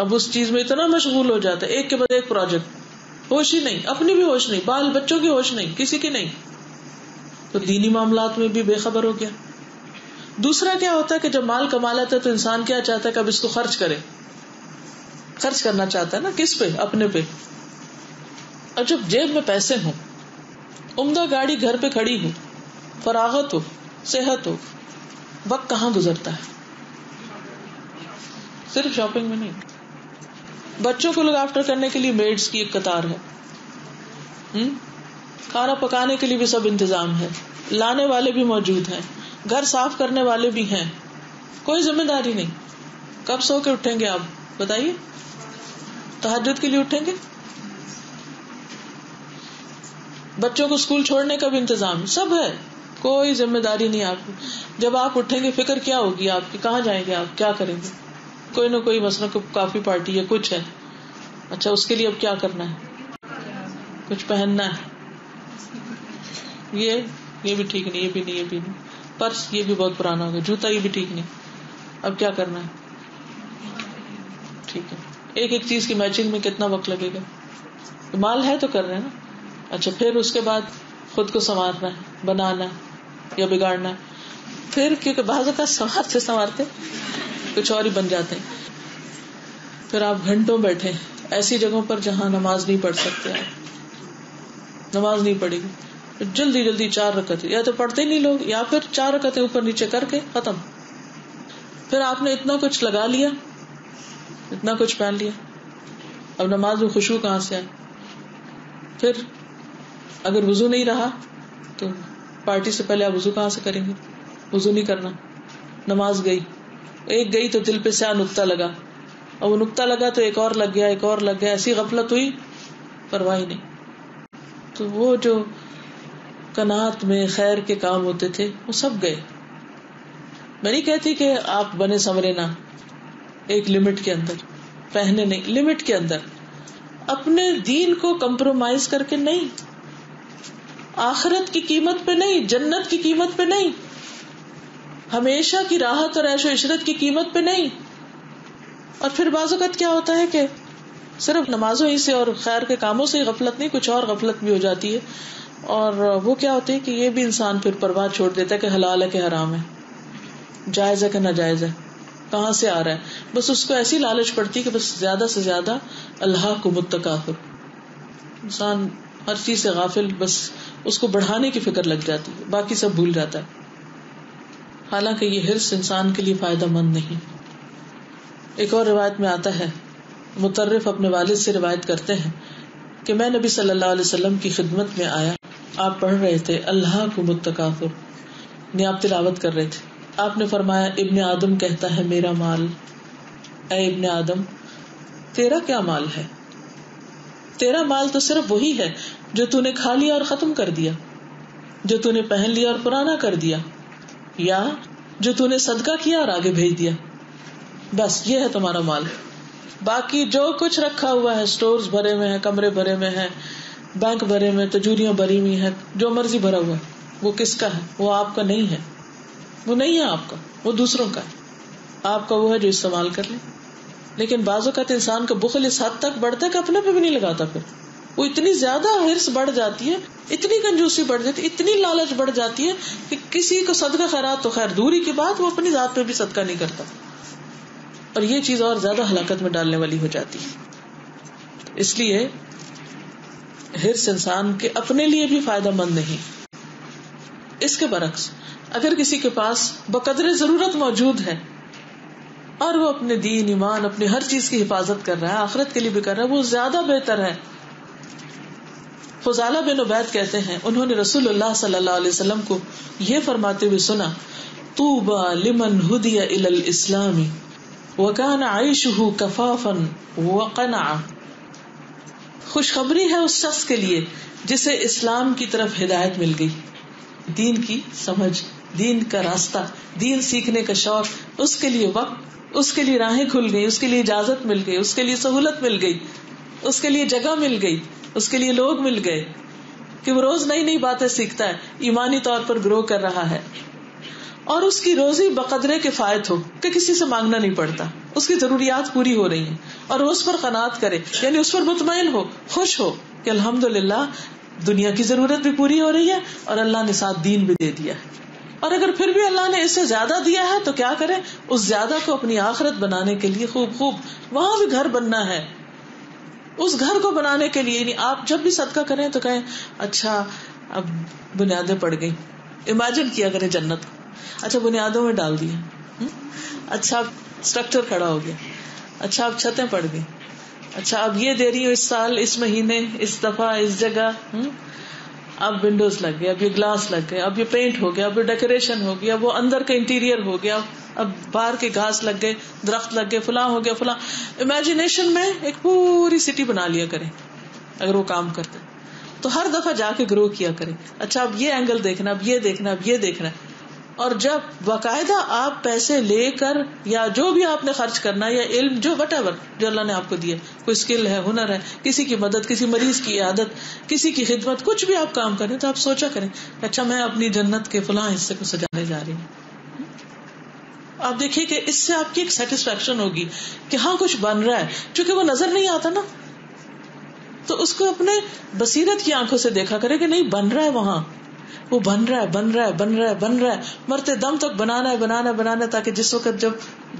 अब उस चीज में इतना मशगूल हो जाता है, एक के बाद एक प्रोजेक्ट, होश ही नहीं, अपनी भी होश नहीं, बाल बच्चों की होश नहीं, किसी की नहीं, तो दीनी मामलात में भी बेखबर हो गया। दूसरा क्या होता है कि जब माल कमा लेता है तो इंसान क्या चाहता है कि अब इसको खर्च करे, खर्च करना चाहता है ना, किस पे, अपने पे। और जब जेब में पैसे हो, उम्दा गाड़ी घर पे खड़ी हो, फरागत हो, सेहत हो, वक्त कहाँ गुजरता है, सिर्फ शॉपिंग में नहीं। बच्चों को लुक आफ्टर करने के लिए मेड्स की एक कतार है, खाना पकाने के लिए भी सब इंतजाम है, लाने वाले भी मौजूद हैं, घर साफ करने वाले भी हैं, कोई जिम्मेदारी नहीं। कब सो के उठेंगे आप बताइए? तहज्जुद के लिए उठेंगे? बच्चों को स्कूल छोड़ने का भी इंतजाम सब है, कोई जिम्मेदारी नहीं आपको। जब आप उठेंगे फिक्र क्या होगी आपकी, कहाँ जाएंगे आप, क्या करेंगे? कोई ना कोई मसला, काफी पार्टी है, कुछ है, अच्छा उसके लिए अब क्या करना है, कुछ पहनना है, ये भी ठीक नहीं, ये भी नहीं, पर्स ये भी बहुत पुराना हो गया, जूता ये भी ठीक नहीं, अब क्या करना है, ठीक है, एक एक चीज की मैचिंग में कितना वक्त लगेगा, माल है तो कर रहे हैं ना। अच्छा फिर उसके बाद खुद को संवारना है, बनाना है या बिगाड़ना है, फिर क्योंकि बाजू का संवारते कुछ और ही बन जाते हैं। फिर आप घंटों बैठे ऐसी जगहों पर जहां नमाज नहीं पढ़ सकते, आप नमाज नहीं पढ़ेगी, जल्दी जल्दी चार रकातें, या तो पढ़ते नहीं लोग या फिर चार रकातें ऊपर नीचे करके खत्म। फिर आपने इतना कुछ लगा लिया, इतना कुछ पहन लिया, अब नमाज में खुशू कहां से आए? फिर अगर वजू नहीं रहा तो पार्टी से पहले आप वजू कहां से करेंगे? वजू नहीं करना, नमाज गई, एक गई तो दिल पे स्या नुक्ता लगा, और वो नुक्ता लगा तो एक और लग गया, एक और लग गया, ऐसी गफलत हुई, परवाही नहीं। तो वो जो कनात में खैर के काम होते थे वो सब गए। मैं नहीं कहती कि आप बने संवरे ना, एक लिमिट के अंदर, पहने नहीं, लिमिट के अंदर, अपने दीन को कंप्रोमाइज करके नहीं, आखिरत की कीमत पे नहीं, जन्नत की कीमत पे नहीं, हमेशा की राहत और ऐशो इशरत की कीमत पे नहीं। और फिर बाज़ोकत क्या होता है कि सिर्फ नमाजों ही से और खैर के कामों से ही गफलत नहीं, कुछ और गफलत भी हो जाती है और वो क्या होती है कि ये भी इंसान फिर परवाह छोड़ देता है कि हलाल है कि हराम है, जायज़ है कि नाजायज़ है, कहाँ से आ रहा है। बस उसको ऐसी लालच पड़ती है कि बस ज्यादा से ज्यादा अल्लाह को मुत्तकाफुर, इंसान हर चीज से गाफिल, बस उसको बढ़ाने की फिक्र लग जाती है, बाकी सब भूल जाता है। हालांकि ये हिर्स इंसान के लिए फायदेमंद नहीं। एक और रिवायत में आता है, मुतर्रिफ अपने वालिद से रिवायत करते हैं कि मैं नबी सल्लल्लाहु अलैहि वसल्लम की खिदमत में आया, आप पढ़ रहे थे अल्लाह को मुत्तकाफुर, आप तिलावत कर रहे थे। आपने फरमाया इब्ने आदम कहता है मेरा माल, ऐ इब्ने आदम तेरा क्या माल है, तेरा माल तो सिर्फ वही है जो तूने खा लिया और खत्म कर दिया, जो तूने पहन लिया और पुराना कर दिया, या जो तूने सदका किया और आगे भेज दिया, बस ये है तुम्हारा माल। बाकी जो कुछ रखा हुआ है, स्टोर्स भरे हुए हैं, कमरे भरे हुए हैं, बैंक भरे हुए, तिजोरियां भरी हुई हैं, जो मर्जी भरा हुआ है, वो किसका है? वो आपका नहीं है, वो नहीं है आपका, वो दूसरों का है। आपका वो है जो इस्तेमाल कर ले। लेकिन बाजू का इंसान का बुखल इस हद तक बढ़ता है कि अपने पे भी नहीं लगाता, फिर वो इतनी ज्यादा हिर्स बढ़ जाती है, इतनी कंजूसी बढ़ जाती है, इतनी लालच बढ़ जाती है कि किसी को सदका खैरात तो खैर दूरी की बात, वो अपनी जात पे भी सदका नहीं करता, और ये चीज और ज्यादा हलाकत में डालने वाली हो जाती है। इसलिए हिर्स इंसान के अपने लिए भी फायदेमंद नहीं। इसके बरक्स अगर किसी के पास बकदरे जरूरत मौजूद है और वो अपने दीन ईमान अपनी हर चीज की हिफाजत कर रहा है, आखिरत के लिए भी कर रहा है, वो ज्यादा बेहतर है। फुजाला बिन उबैद कहते हैं, उन्होंने रसूलुल्लाह सल्लल्लाहु अलैहि वसल्लम को ये फरमाते हुए सुना, तूबा लिमन हुदिया इलल इस्लामी वकान आयशुहु कफाफन वकना, खुशखबरी है उस शख्स के लिए जिसे इस्लाम की तरफ हिदायत मिल गई, दीन की समझ, दीन का रास्ता, दीन सीखने का शौक, उसके लिए वक्त, उसके लिए राहें खुल गई, उसके लिए इजाजत मिल गई, उसके लिए सहूलत मिल गई, उसके लिए जगह मिल गई, उसके लिए लोग मिल गए कि वो रोज नई नई बातें सीखता है, ईमानी तौर पर ग्रो कर रहा है, और उसकी रोजी बकदरे किफायत हो कि किसी से मांगना नहीं पड़ता, उसकी जरूरियात पूरी हो रही हैं, और उस पर कनात करे, यानी उस पर मुतमईन हो, खुश हो कि अल्हम्दुलिल्लाह दुनिया की जरूरत भी पूरी हो रही है और अल्लाह ने साथ दीन भी दे दिया है, और अगर फिर भी अल्लाह ने इससे ज्यादा दिया है तो क्या करें, उस ज्यादा को अपनी आखिरत बनाने के लिए खूब खूब वहां भी घर बनना है, उस घर को बनाने के लिए, यानी आप जब भी सदका करें तो कहें अच्छा अब बुनियादें पड़ गई, इमेजिन किया करें जन्नत को, अच्छा बुनियादों में डाल दिया, अच्छा अब स्ट्रक्चर खड़ा हो गया, अच्छा अब छतें पड़ गई, अच्छा अब ये दे रही हूँ इस साल, इस महीने, इस दफा, इस जगह, अब विंडोज लग गए, अब ये ग्लास लग गए, अब ये पेंट हो गया, अब ये डेकोरेशन हो गया, वो अंदर का इंटीरियर हो गया, अब बाहर के घास लग गए, दरख्त लग गए, फलां हो गया फलां, इमेजिनेशन में एक पूरी सिटी बना लिया करें। अगर वो काम करते तो हर दफा जाके ग्रो किया करें, अच्छा अब ये एंगल देखना, अब ये देखना, अब ये देखना, और जब बाकायदा आप पैसे लेकर या जो भी आपने खर्च करना, या इल्म जो व्हाटएवर जो अल्लाह ने आपको दिया, कोई स्किल है, हुनर है, किसी की मदद, किसी मरीज की इयादत, किसी की खिदमत, कुछ भी आप काम करें तो आप सोचा करें अच्छा मैं अपनी जन्नत के फलां हिस्से को सजाने जा रही हूँ। आप देखिए कि इससे आपकी एक सेटिस्फेक्शन होगी कि हाँ कुछ बन रहा है, क्योंकि वो नजर नहीं आता ना, तो उसको अपने बसीरत की आंखों से देखा करे कि नहीं बन रहा है, वहां वो बन रहा है, बन रहा है, बन रहा है, बन रहा है, मरते दम तक बनाना है, बनाना है, बनाना है, ताकि जिस वक्त जब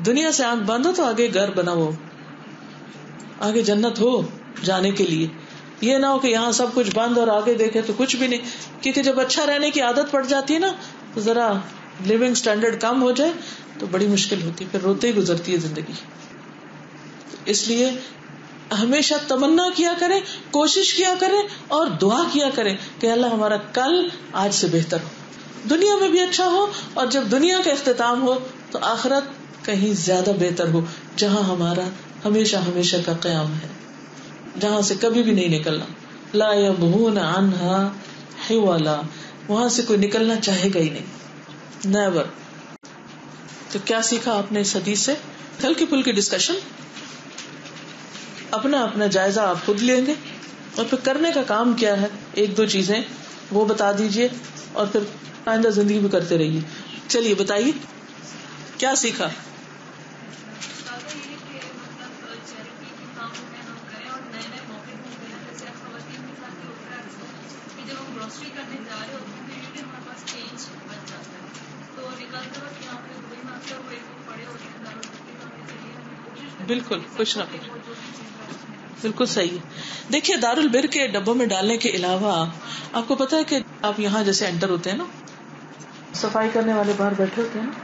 दुनिया से आंख बंद हो तो आगे घर बना हो, आगे जन्नत हो जाने के लिए। ये ना हो कि यहाँ सब कुछ बंद और आगे देखे तो कुछ भी नहीं, क्योंकि जब अच्छा रहने की आदत पड़ जाती है ना तो जरा लिविंग स्टैंडर्ड कम हो जाए तो बड़ी मुश्किल होती है, फिर रोते ही गुजरती है जिंदगी। इसलिए हमेशा तमन्ना किया करें, कोशिश किया करें और दुआ किया करें कि अल्लाह हमारा कल आज से बेहतर हो, दुनिया में भी अच्छा हो, और जब दुनिया का इख्तिताम हो तो आखिरत कहीं ज्यादा बेहतर हो, जहां हमारा हमेशा हमेशा का क़याम है, जहां से कभी भी नहीं निकलना। ला यबून अनहा हिवाला, वहां से कोई निकलना चाहेगा ही नहीं, नेवर। तो क्या सीखा आपने इस हदीस से? हल्की फुल्की डिस्कशन, अपना अपना जायजा आप खुद लेंगे, और फिर करने का काम क्या है, एक दो चीजें वो बता दीजिए और फिर आइंदा जिंदगी भी करते रहिए। चलिए बताइए क्या सीखा। बिल्कुल, कुछ ना कुछ, बिल्कुल सही है। देखिए दारुल बिर के डब्बों में डालने के अलावा आपको पता है कि आप यहाँ जैसे एंटर होते हैं ना, सफाई करने वाले बाहर बैठे होते हैं ना,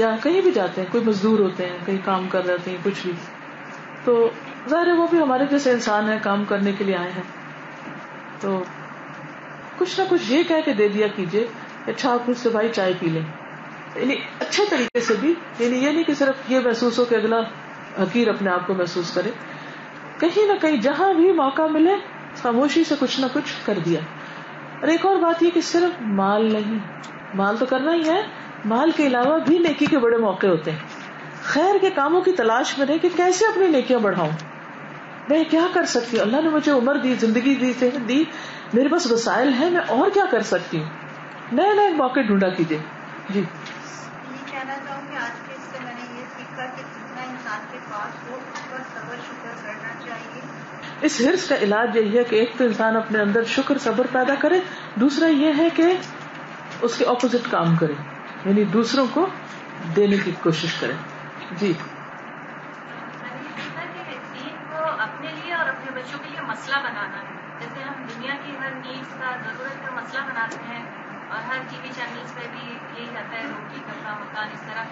या कहीं भी जाते हैं, कोई मजदूर होते हैं, कहीं काम कर रहे होते हैं, कुछ भी, तो ज़ाहिर है वो भी हमारे जैसे इंसान है, काम करने के लिए आए हैं, तो कुछ ना कुछ ये कह के दे दिया कीजिए, अच्छा आप मुझसे भाई चाय पी लें, यानी अच्छे तरीके से भी, यानी ये नहीं कि सिर्फ ये महसूस हो कि अगला हकीर अपने आप को महसूस करे। कहीं ना कहीं जहां भी मौका मिले खामोशी से कुछ ना कुछ कर दिया। और एक और बात यह कि सिर्फ माल नहीं, माल तो करना ही है, माल के अलावा भी नेकी के बड़े मौके होते हैं। खैर के कामों की तलाश में रहे कि कैसे अपनी नेकियां बढ़ाऊं, मैं क्या कर सकती हूँ, अल्लाह ने मुझे उम्र दी, जिंदगी दी, मेरे पास वसाइल है, मैं और क्या कर सकती हूँ, नए नए मौके ढूंढा कीजिए। जी कहना चाहूँगी आज के इससे मैंने ये सीखा कि जितना इंसान के पास हो उस पर सबर शुक्र करना चाहिए। इस हिर्स का इलाज यही है कि एक तो इंसान अपने अंदर शुक्र सबर पैदा करे, दूसरा ये है कि उसके ऑपोजिट काम करे, यानी दूसरों को देने की कोशिश करें। जी दीन को अपने लिए और अपने बच्चों के लिए मसला बनाना है, जैसे हम दुनिया की हर नीड्स का, जरूरत का मसला बनाते हैं और हर टीवी चैनल्स पे भी यही रहता है, रोटी कपड़ा मकान, इस तरह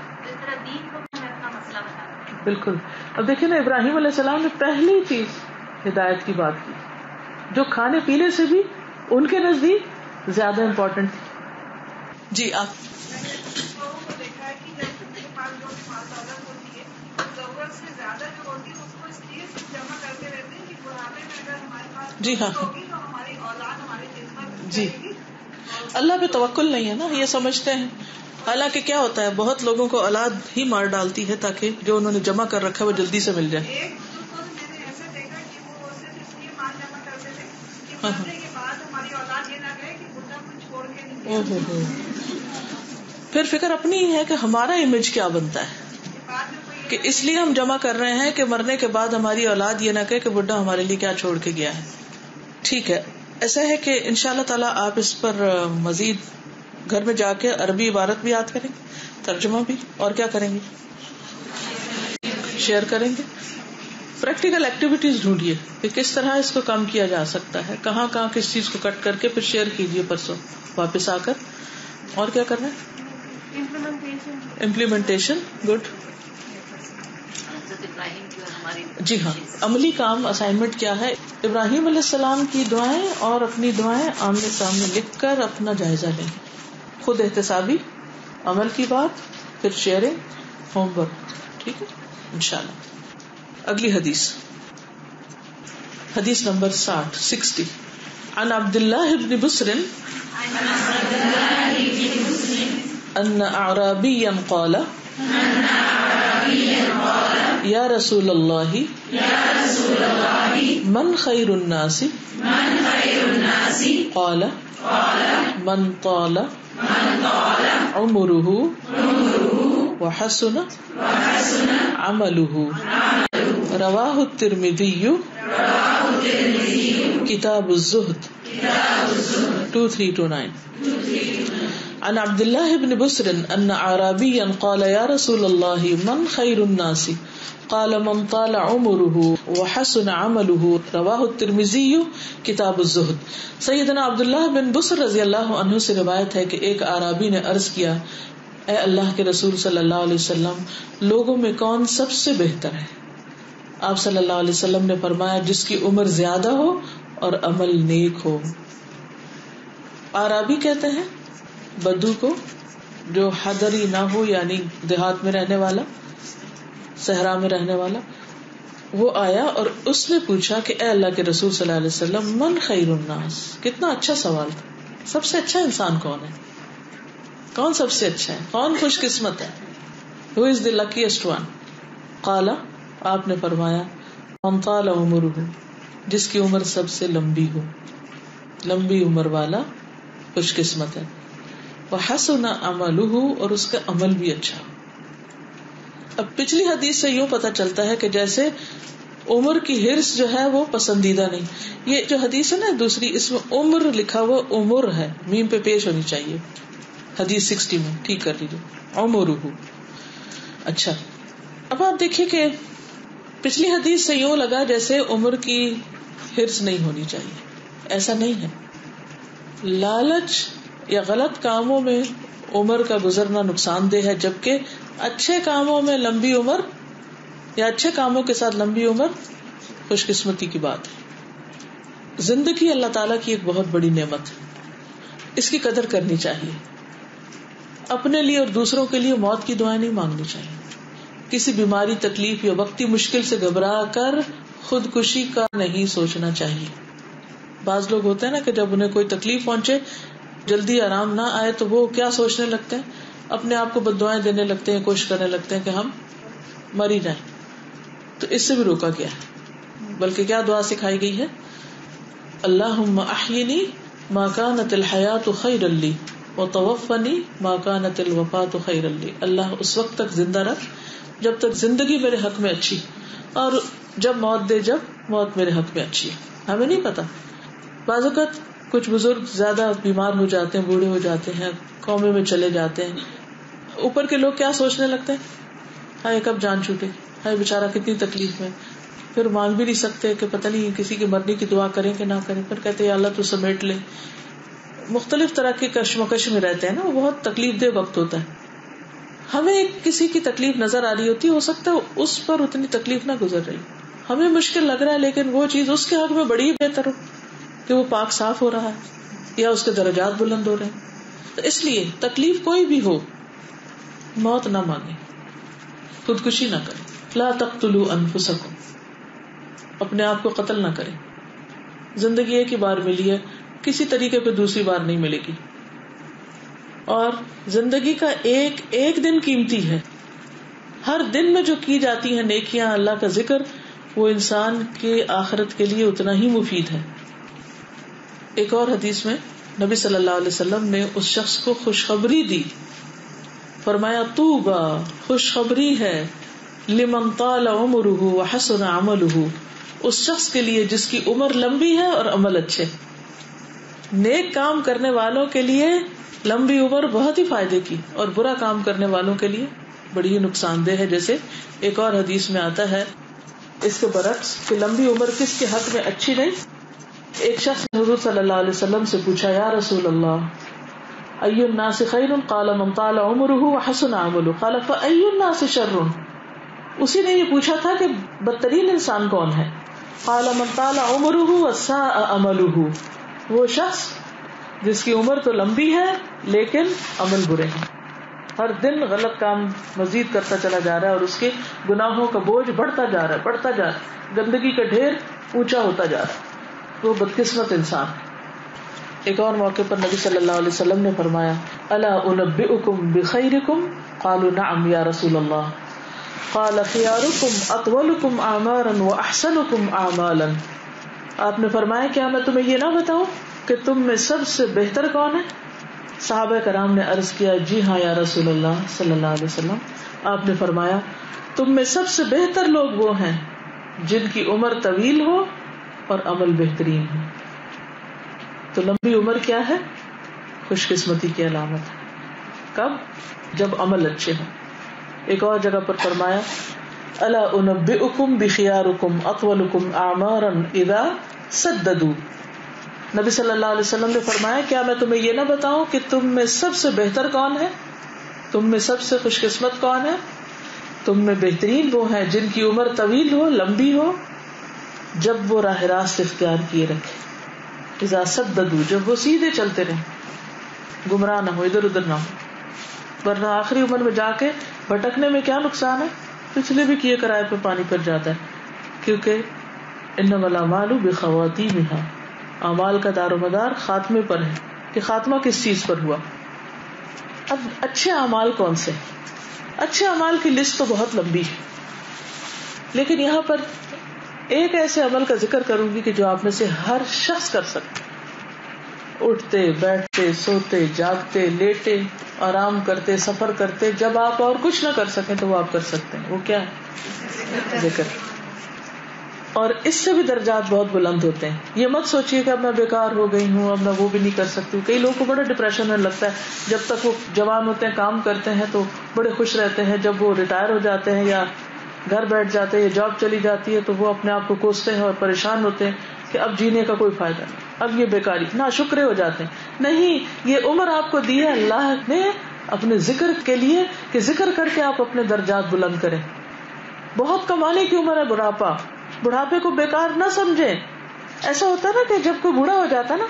दीन को भी हमें अपना मसला बनाना है। बिल्कुल। अब देखिए ना, इब्राहिम अलैहिस्सलाम ने पहली चीज हिदायत की बात की, जो खाने पीने से भी उनके नजदीक ज्यादा इम्पोर्टेंट थी। जी आप जी हाँ, जी अल्लाह पे तवक्कुल नहीं है ना, ये समझते हैं। हालांकि क्या होता है, बहुत लोगों को औलाद ही मार डालती है ताकि जो उन्होंने जमा कर रखा है वो जल्दी से मिल जाए। फिर फिक्र अपनी ही है कि हमारा इमेज क्या बनता है, कि इसलिए हम जमा कर रहे हैं कि मरने के बाद हमारी औलाद ये ना कहे कि बुढ़ा हमारे लिए क्या छोड़ के गया है। ठीक है, ऐसा है कि इंशाअल्लाह ताला आप इस पर मजीद घर में जाके अरबी इबारत भी याद करेंगे, तर्जुमा भी, और क्या करेंगे, शेयर करेंगे। प्रैक्टिकल एक्टिविटीज ढूंढिए कि किस तरह इसको कम किया जा सकता है, कहाँ कहाँ किस चीज को कट करके फिर शेयर कीजिए परसों वापस आकर। और क्या करना है, इम्प्लीमेंटेशन। गुड। जी हाँ, अमली काम, असाइनमेंट क्या है, इब्राहिम अलैहिस्सलाम की दुआएं और अपनी दुआएं आमने सामने लिखकर अपना जायजा लें। खुद एहतसाबी अमल की बात, फिर शेयरिंग, होमवर्क। ठीक है इंशाल्लाह। अगली हदीस, हदीस नंबर 60। अन अब्दुल्लाह इब्न बुसर अन अअराबिय्यन क़ाला या रसूल अल्लाह मन खैरुन नासी क़ाल मन ताल उमरुहु व हसन अमलुहु। रवाहु तिर्मिज़ी किताबुज़्ज़ुहद 2329। अन अब्दुल्लाह इब्न बुसर अन अअराबिय्यन क़ाल या रसूल अल्लाह मन खैरुन नासी क़ाल मन ताल उमरुहु व हसन अमलुहु। रवाहु तिर्मिज़ी किताबुज़्ज़ुहद। सैयदना अब्दुल्लाह बिन बुसर रज़ियल्लाहु अन्हु से रिवायत है कि एक अराबी ने अर्ज किया, ए अल्लाह के रसूल सल्लल्लाहु अलैहि वसल्लम, लोगों में कौन सबसे बेहतर है? आप सल्लल्लाहु अलैहि वसल्लम ने फरमाया, जिसकी उम्र ज्यादा हो और अमल नेक हो। अराबी कहते हैं बद्दू को, जो हदरी ना हो, यानी देहात में रहने वाला, सहरा में रहने वाला। वो आया और उसने पूछा कि ए अल्लाह के रसूल सल्लल्लाहु अलैहि वसल्लम, मन खैरुन नास, कितना अच्छा सवाल था, सबसे अच्छा इंसान कौन है, कौन सबसे अच्छा है, कौन खुशकिस्मत है, who is the luckiest one. काला, आपने फरमाया, मन ताला उमरुहु, जिसकी उम्र सबसे लंबी हो, लंबी उम्र वाला खुशकिस्मत है। हसन अमलुहु, और उसका अमल भी अच्छा। अब पिछली हदीस से यूं पता चलता है कि जैसे उम्र की हिर्स जो है वो पसंदीदा नहीं। ये जो हदीस है ना दूसरी, इसमें उम्र लिखा हुआ उम्र है, मीम पे पेश होनी चाहिए, हदीस 60 में, ठीक कर लीजिए, उमरुहु। अच्छा, अब आप देखिए कि पिछली हदीस से यूं लगा जैसे उम्र की हिर्स नहीं होनी चाहिए, ऐसा नहीं है। लालच या गलत कामों में उम्र का गुजरना नुकसानदेह है, जबकि अच्छे कामों में लंबी उम्र या अच्छे कामों के साथ लंबी उम्र खुशकिस्मती की बात है। जिंदगी अल्लाह ताला की एक बहुत बड़ी नेमत है, इसकी कदर करनी चाहिए। अपने लिए और दूसरों के लिए मौत की दुआएं नहीं मांगनी चाहिए। किसी बीमारी, तकलीफ या वक्ती मुश्किल से घबरा कर खुदकुशी का नहीं सोचना चाहिए। बाज लोग होते हैं ना कि जब उन्हें कोई तकलीफ पहुंचे, जल्दी आराम ना आए, तो वो क्या सोचने लगते हैं, अपने आप को बद्दुआएं देने लगते हैं, कोशिश करने लगते हैं कि हम मर ही जाएं। तो इससे भी रोका गया है, बल्कि क्या दुआ सिखाई गई है, अल्लाहुम्मा अहयिनी मा कानतिल हयातु खैरल ली व तवफ्फनी मा कानतिल वफातु खैरल ली। अल्लाह उस वक्त तक जिंदा रख जब तक जिंदगी मेरे हक में अच्छी, और जब मौत दे जब मौत मेरे हक में अच्छी है। हमें नहीं पता, बाज़ात कुछ बुजुर्ग ज्यादा बीमार हो जाते हैं, बूढ़े हो जाते हैं, कौमे में चले जाते हैं, ऊपर के लोग क्या सोचने लगते हैं, हाय कब जान छूटे, हाय बेचारा कितनी तकलीफ में। फिर मांग भी नहीं सकते कि पता नहीं किसी के मरने की दुआ करें कि ना करें, पर कहते हैं अल्लाह तो समेट ले। मुख्तलिफ तरह के कश्मकश में रहते हैं ना, वो बहुत तकलीफ देह वक्त होता है। हमें किसी की तकलीफ नजर आ रही होती, हो सकता है उस पर उतनी तकलीफ ना गुजर रही, हमें मुश्किल लग रहा है, लेकिन वो चीज उसके हक में बड़ी बेहतर हो कि वो पाक साफ हो रहा है या उसके दर्जात बुलंद हो रहे हैं। तो इसलिए तकलीफ कोई भी हो, मौत ना मांगे, खुदकुशी ना करें, ला तक्तुलू अनफुसकुम, अपने आप को कत्ल ना करें। जिंदगी एक ही बार मिली है, किसी तरीके पे दूसरी बार नहीं मिलेगी, और जिंदगी का एक एक दिन कीमती है। हर दिन में जो की जाती है नेकियां, अल्लाह का जिक्र, वो इंसान के आखिरत के लिए उतना ही मुफीद है। एक और हदीस में नबी सल्लल्लाहु अलैहि वसल्लम ने उस शख्स को खुशखबरी दी, फरमाया तूबा, खुशखबरी है, लिमन ताला उमरुहु व हसन अमलुहु, उस शख्स के लिए जिसकी उम्र लंबी है और अमल अच्छे। नेक काम करने वालों के लिए लंबी उम्र बहुत ही फायदे की, और बुरा काम करने वालों के लिए बड़ी ही नुकसानदेह है। जैसे एक और हदीस में आता है इसके बरक्स कि लंबी उम्र किसके हक में अच्छी नहीं। एक शख्स ने हुजूर सल्लल्लाहु अलैहि वसल्लम से पूछा, या रसूल अल्लाह अय्युन नास खैरुन, क़ाल मन ताला उमरुहु व हसन अमलुहु, क़ाल फ़ अय्युन नास शर्रुन। उसी ने ये पूछा था कि बदतरीन इंसान कौन है, क़ाल मन ताला उमरुहु व साअ अमलुहु, वो शख्स जिसकी उम्र तो लंबी है लेकिन अमल बुरे हैं, हर दिन गलत काम मजीद करता चला जा रहा है और उसके गुनाहों का बोझ बढ़ता जा रहा है, बढ़ता जा रहा है, गंदगी का ढेर ऊंचा होता जा रहा है, वो बदकिस्मत इंसान है। एक और मौके पर नबी सल्लल्लाहु अलैहि वसल्लम ने फरमाया, अला उनब्बिउकुम बिखैरिकुम, क़ालू नअम या रसूलल्लाह, क़ाल खियारुकुम अतवलुकुम आमारन व अहसनुकुम आमालन। आपने फरमाया क्या मैं तुम्हें ये ना बताऊं कि तुम में सबसे बेहतर कौन है। साहबा कराम ने अर्ज किया, जी हाँ या रसूलल्लाह सल्लल्लाहु अलैहि वसल्लम। आपने फरमाया तुम में सबसे बेहतर लोग वो हैं जिनकी उम्र तवील हो और अमल बेहतरीन है। तो लंबी उम्र क्या है, खुशकिस्मती की अलामत है। कब, जब अमल अच्छे हो। एक और जगह पर फरमाया, अला उनब्बिउकुम बिखियारुकुम अतवलुकुम आमारन इदा सद्ददू। नबी सल्लल्लाहु अलैहि वसल्लम ने फरमाया क्या मैं तुम्हें यह ना बताऊं कि तुम में सबसे बेहतर कौन है, तुम में सबसे खुशकिस्मत कौन है, तुम में बेहतरीन वो है जिनकी उम्र तवील हो, लंबी हो, जब वो राह रास्त इख्तियार किए रखे, इजाजत ददू, जब वो सीधे चलते रहे, गुमराह ना हो, इधर उधर ना हो, वरना आखिरी उम्र में जाके भटकने में क्या नुकसान है, पिछले भी किए कराए पे पानी पर जाता है। क्योंकि इन्नमल अमालु बिखवातीमिहा, अमाल का दारोमदार खात्मे पर है कि खात्मा किस चीज पर हुआ। अब अच्छे अमाल कौन से, अच्छे अमाल की लिस्ट तो बहुत लंबी है, लेकिन यहाँ पर एक ऐसे अमल का जिक्र करूंगी कि जो आप में से हर शख्स कर सकते। उठते, बैठते, सोते, जागते, लेटे, आराम करते, सफर करते, जब आप और कुछ ना कर सकें तो वो आप कर सकते हैं। वो क्या है, जिक्र। और इससे भी दर्जात बहुत बुलंद होते हैं। ये मत सोचिए कि अब मैं बेकार हो गई हूँ, अब मैं वो भी नहीं कर सकती हूँ। कई लोगों को बड़ा डिप्रेशन में लगता है, जब तक वो जवान होते हैं काम करते हैं तो बड़े खुश रहते हैं, जब वो रिटायर हो जाते हैं या घर बैठ जाते हैं, जॉब चली जाती है, तो वो अपने आप को कोसते हैं और परेशान होते हैं कि अब जीने का कोई फायदा नहीं, अब ये बेकारी, नाशुक्रे हो जाते हैं। नहीं, ये उम्र आपको दी है अल्लाह ने अपने जिक्र के लिए कि जिक्र करके आप अपने दर्जात बुलंद करें। बहुत कमाने की उम्र है बुढ़ापा, बुढ़ापे को बेकार ना समझे। ऐसा होता है ना कि जब कोई बूढ़ा हो जाता ना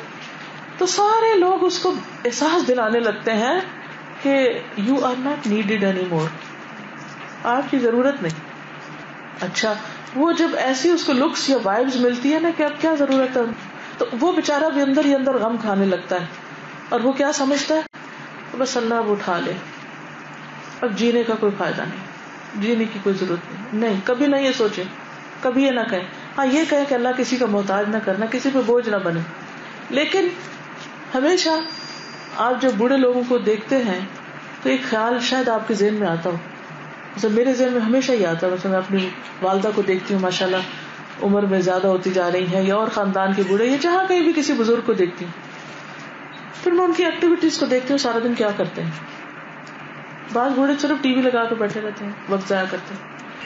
तो सारे लोग उसको एहसास दिलाने लगते हैं कि you are not needed any more, आपकी जरूरत नहीं। अच्छा, वो जब ऐसी उसको लुक्स या वाइब्स मिलती है ना कि अब क्या जरूरत है, तो वो बेचारा भी अंदर ही अंदर गम खाने लगता है। और वो क्या समझता है, तो बस अल्लाह वो उठा ले, अब जीने का कोई फायदा नहीं, जीने की कोई जरूरत नहीं। नहीं, कभी ना ये सोचे, कभी ये ना कहे। हाँ, ये कहे कि अल्लाह किसी का मोहताज ना करना, किसी पे बोझ ना बने। लेकिन हमेशा आप जब बूढ़े लोगों को देखते हैं तो एक ख्याल शायद आपके जेहन में आता हो, मतलब मेरे जहन में हमेशा ही आता है। मतलब मैं अपनी वालदा को देखती हूँ, माशाल्लाह उम्र में ज्यादा होती जा रही है, या और खानदान के बूढ़े, या जहाँ कहीं भी किसी बुजुर्ग को देखती हूँ, फिर मैं उनकी एक्टिविटीज को देखती हूँ, सारा दिन क्या करते हैं। बाज बूढ़े सिर्फ टीवी लगा के बैठे रहते हैं, वक्त जाया करते हैं,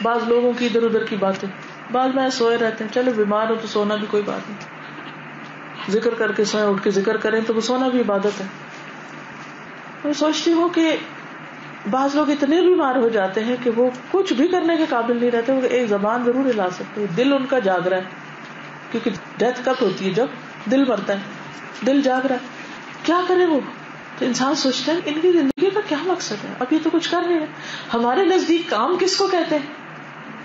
बाज लोगों की इधर उधर की बातें, बाज में सोए रहते हैं। चलो बीमार हो तो सोना भी कोई बात नहीं, जिक्र करके सोए, उठ के जिक्र करें तो वो सोना भी इबादत है। मैं सोचती हूँ कि बाज लोग इतने बीमार हो जाते हैं कि वो कुछ भी करने के काबिल नहीं रहते, वो एक जबान जरूर हिला सकते हैं, दिल उनका जाग रहा है, क्योंकि डेथ कब होती है, जब दिल मरता है, दिल जाग रहा है, क्या करे वो। तो इंसान सोचते हैं इनकी जिंदगी का क्या मकसद है, अब ये तो कुछ कर रहे हैं। हमारे नजदीक काम किसको कहते हैं,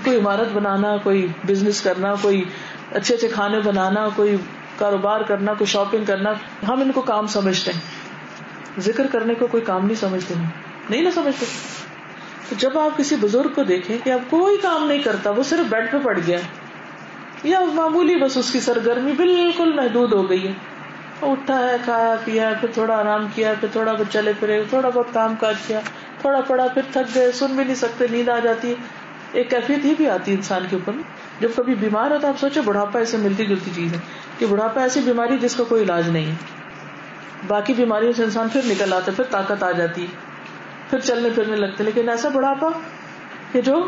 कोई इमारत बनाना, कोई बिजनेस करना, कोई अच्छे अच्छे खाने बनाना, कोई कारोबार करना, कोई शॉपिंग करना, हम इनको काम समझते हैं। जिक्र करने को कोई काम नहीं समझते हैं, नहीं ना समझते। तो जब आप किसी बुजुर्ग को देखें कि अब कोई काम नहीं करता, वो सिर्फ बेड पे पड़ गया, या मामूली बस उसकी सरगर्मी बिल्कुल महदूद हो गई है, उठा है, खाया पिया, फिर थोड़ा आराम किया, फिर थोड़ा बहुत चले फिरे, थोड़ा बहुत काम काज किया, थोड़ा पड़ा, फिर थक गए, सुन भी नहीं सकते, नींद आ जाती है। एक कैफियत ही भी आती है इंसान के ऊपर। जब कभी बीमार होता है, आप सोचो बुढ़ापा ऐसे मिलती जुलती चीज है कि बुढ़ापा ऐसी बीमारी जिसका कोई इलाज नहीं है। बाकी बीमारियों से इंसान फिर निकल आता है, फिर ताकत आ जाती है, फिर चलने फिरने लगते। लेकिन ऐसा बुढ़ापा कि जो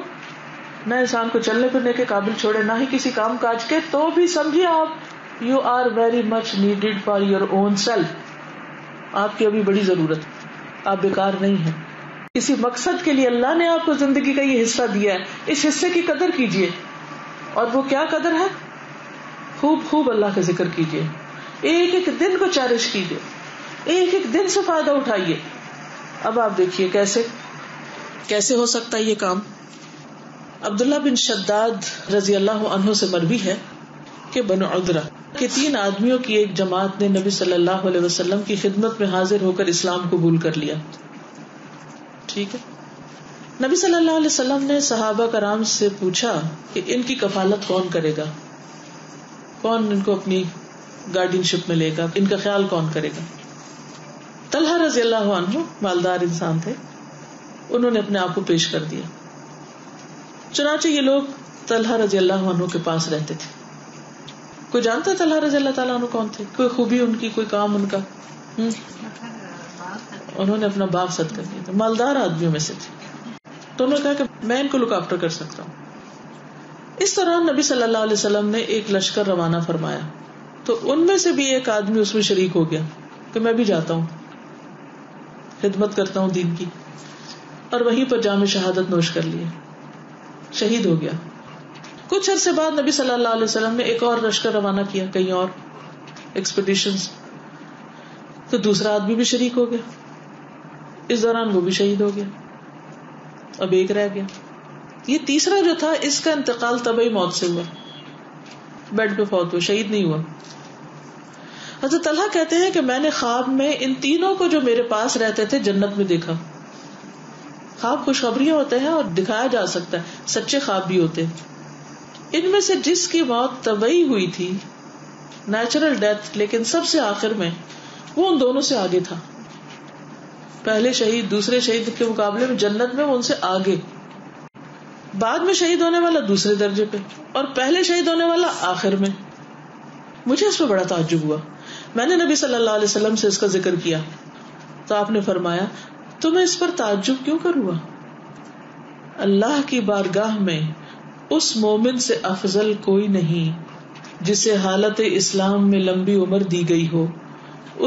ना इंसान को चलने फिरने के काबिल छोड़े, ना ही किसी काम काज के, तो भी समझिए आप you are very much needed for your own self, आपकी अभी बड़ी जरूरत, आप बेकार नहीं है। किसी मकसद के लिए अल्लाह ने आपको जिंदगी का ये हिस्सा दिया है, इस हिस्से की कदर कीजिए। और वो क्या कदर है, खूब खूब अल्लाह का जिक्र कीजिए, एक एक दिन को चेरिश कीजिए, एक एक दिन से फायदा उठाइए। अब आप देखिए कैसे कैसे हो सकता है ये काम। अब्दुल्ला बिन शद्दाद रजी अल्लाह अन्हु से मरवी है कि बनु उदरा के तीन आदमियों की एक जमात ने नबी सल्लल्लाहु अलैहि वसल्लम की खिदमत में हाजिर होकर इस्लाम कबूल कर लिया। ठीक है, नबी सल्लल्लाहु अलैहि वसल्लम ने सहाबा कराम से पूछा कि इनकी कफालत कौन करेगा, कौन इनको अपनी गार्डियनशिप में लेगा, इनका ख्याल कौन करेगा। तलहा रज़ी अल्लाहु अन्हु मालदार इंसान थे, उन्होंने अपने आप को पेश कर दिया। चुनाचे ये लोग तलहा रज़ी अल्लाहु अन्हु के पास रहते थे। कोई जानता है तलहा रज़ी अल्लाहु अन्हु कौन थे, कोई खूबी उनकी, कोई काम उनका? उन्होंने अपना बाप सद कर दिया था, मालदार आदमियों में से थे। तो उन्होंने कहा कि मैं इनको लुक आफ्टर कर सकता हूँ। इस दौरान नबी सल्लल्लाहु अलैहि वसल्लम ने एक लश्कर रवाना फरमाया, तो उनमें से भी एक आदमी उसमें शरीक हो गया कि मैं भी जाता हूँ, खिदमत करता हूँ दीन की, और वहीं पर जामे शहादत नोश कर लिए, शहीद हो गया। कुछ अरसे बाद नबी सल्लल्लाहु अलैहि वसल्लम ने एक और लश्कर रवाना किया, कहीं और एक्सपीडिशंस, तो दूसरा आदमी भी शरीक हो गया, इस दौरान वो भी शहीद हो गया, अब एक रह गया। ये तीसरा जो था, इसका इंतकाल तबई मौत से हुआ, बेड पे फौत हुआ, शहीद नहीं हुआ। हज़रत तलहा कहते हैं कि मैंने ख्वाब में इन तीनों को जो मेरे पास रहते थे जन्नत में देखा। ख्वाब खुशखबरियां होते हैं और दिखाया जा सकता है, सच्चे ख्वाब भी होते हैं। इनमें से जिसकी मौत तबई हुई थी, नेचुरल डेथ, लेकिन सबसे आखिर में, वो उन दोनों से आगे था। पहले शहीद दूसरे शहीद के मुकाबले में जन्नत में वो उनसे आगे। बाद में शहीद होने वाला दूसरे दर्जे पे और पहले शहीद होने वाला आखिर में। मुझे इस पर बड़ा ताज्जुब हुआ। मैंने नबी सल्लल्लाहु अलैहि वसल्लम से इसका जिक्र किया तो आपने फरमाया, तुम्हें इस पर ताज्जुब क्यों कर हुआ? अल्लाह की बारगाह में उस मोमिन से अफजल कोई नहीं जिसे हालत इस्लाम में लंबी उम्र दी गई हो,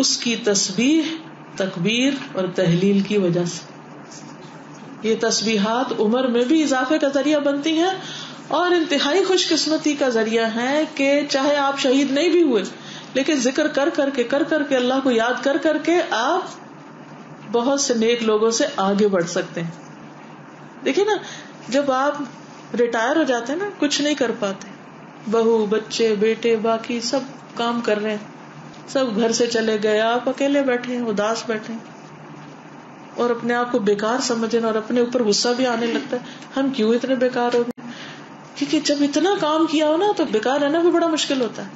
उसकी तस्बीह, तकबीर और तहलील की वजह से। ये तस्बीहात उम्र में भी इजाफे का जरिया बनती हैं और इंतहाई खुशकिस्मती का जरिया है कि चाहे आप शहीद नहीं भी हुए, लेकिन जिक्र कर करके अल्लाह को याद कर करके आप बहुत से नेक लोगों से आगे बढ़ सकते हैं। देखिए ना, जब आप रिटायर हो जाते हैं ना, कुछ नहीं कर पाते, बहू बच्चे बेटे बाकी सब काम कर रहे हैं, सब घर से चले गए, आप अकेले बैठे हैं, उदास बैठे हैं और अपने आप को बेकार समझें और अपने ऊपर गुस्सा भी आने लगता है, हम क्यों इतने बेकार हो गए। क्योंकि जब इतना काम किया हो ना तो बेकार रहना भी बड़ा मुश्किल होता है,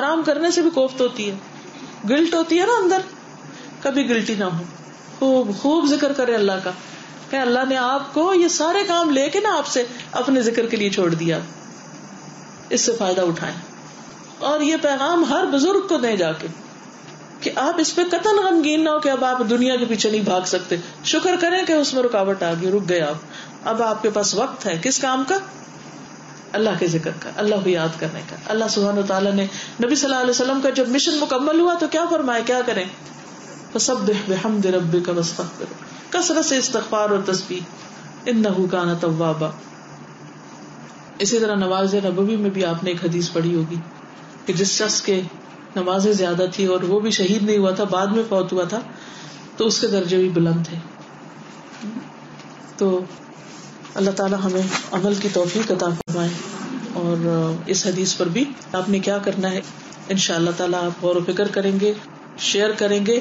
आराम करने से भी कोफ्त होती है, गिल्ट होती है ना अंदर। कभी गिल्टी ना हो, खूब जिक्र करें अल्लाह का, कि अल्लाह ने आपको ये सारे काम लेके ना आपसे अपने जिक्र के लिए छोड़ दिया, इससे फायदा उठाएं। और ये पैगाम हर बुजुर्ग को दे जाके कि आप इस पे कतन गमगीन ना हो कि अब आप दुनिया के पीछे नहीं भाग सकते, शुक्र करें कि उसमें रुकावट आ गई, रुक गए आप, अब आपके पास वक्त है किस काम का, अल्लाह के जिक्र का, अल्लाह को याद करने का। अल्लाह सुब्हान व तआला ने नबी सल्लल्लाहु अलैहि वसल्लम का जब मिशन मुकम्मल हुआ तो क्या फरमाया, क्या करें, फसब्बिह बिहम्दि रब्बिका वस्तगफिर, कसरत से इस्तगफार और तस्बीह, इन्नहु काना तव्वाबा। इसी तरह नमाज नबवी में भी आपने एक हदीस पढ़ी होगी कि जिस शख्स के नमाजें ज्यादा थी और वो भी शहीद नहीं हुआ था, बाद में फौत हुआ था, तो उसके दर्जे भी बुलंद थे। तो अल्लाह ताला हमें अमल की तौफीक अता फरमाए। और इस हदीस पर भी आपने क्या करना है, इंशाअल्लाह ताला आप गौर व फिक्र करेंगे, शेयर करेंगे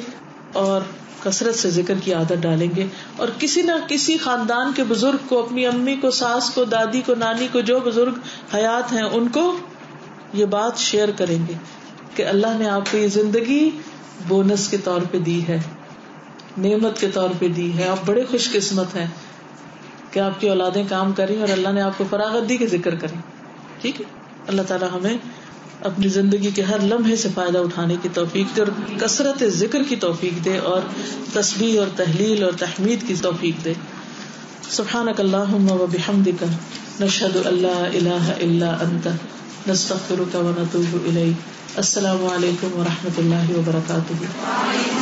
और कसरत से जिक्र की आदत डालेंगे। और किसी ना किसी खानदान के बुजुर्ग को, अपनी अम्मी को, सास को, दादी को, नानी को, जो बुजुर्ग हयात हैं उनको ये बात शेयर करेंगे कि अल्लाह ने आपको ये जिंदगी बोनस के तौर पे दी है, नेमत के तौर पे दी है, आप बड़े खुशकिस्मत हैं कि आपकी औलादें काम करें और अल्लाह ने आपको फरागत दी कि जिक्र करें। ठीक है, अल्लाह ताला हमें अपनी जिंदगी के हर लम्हे से फायदा उठाने की तौफीक दे और कसरत जिक्र की तौफीक दे और तस्बीह और तहलील और तहमीद की तौफीक दे। सुब्हानकल्लाहुम्मा व बिहम्दिका नशहदु अल्ला इलाहा इल्ला अंता नस्तगफिरुका व नतूबु इलैक। अस्सलामु अलैकुम व रहमतुल्लाहि व बरकातुहू।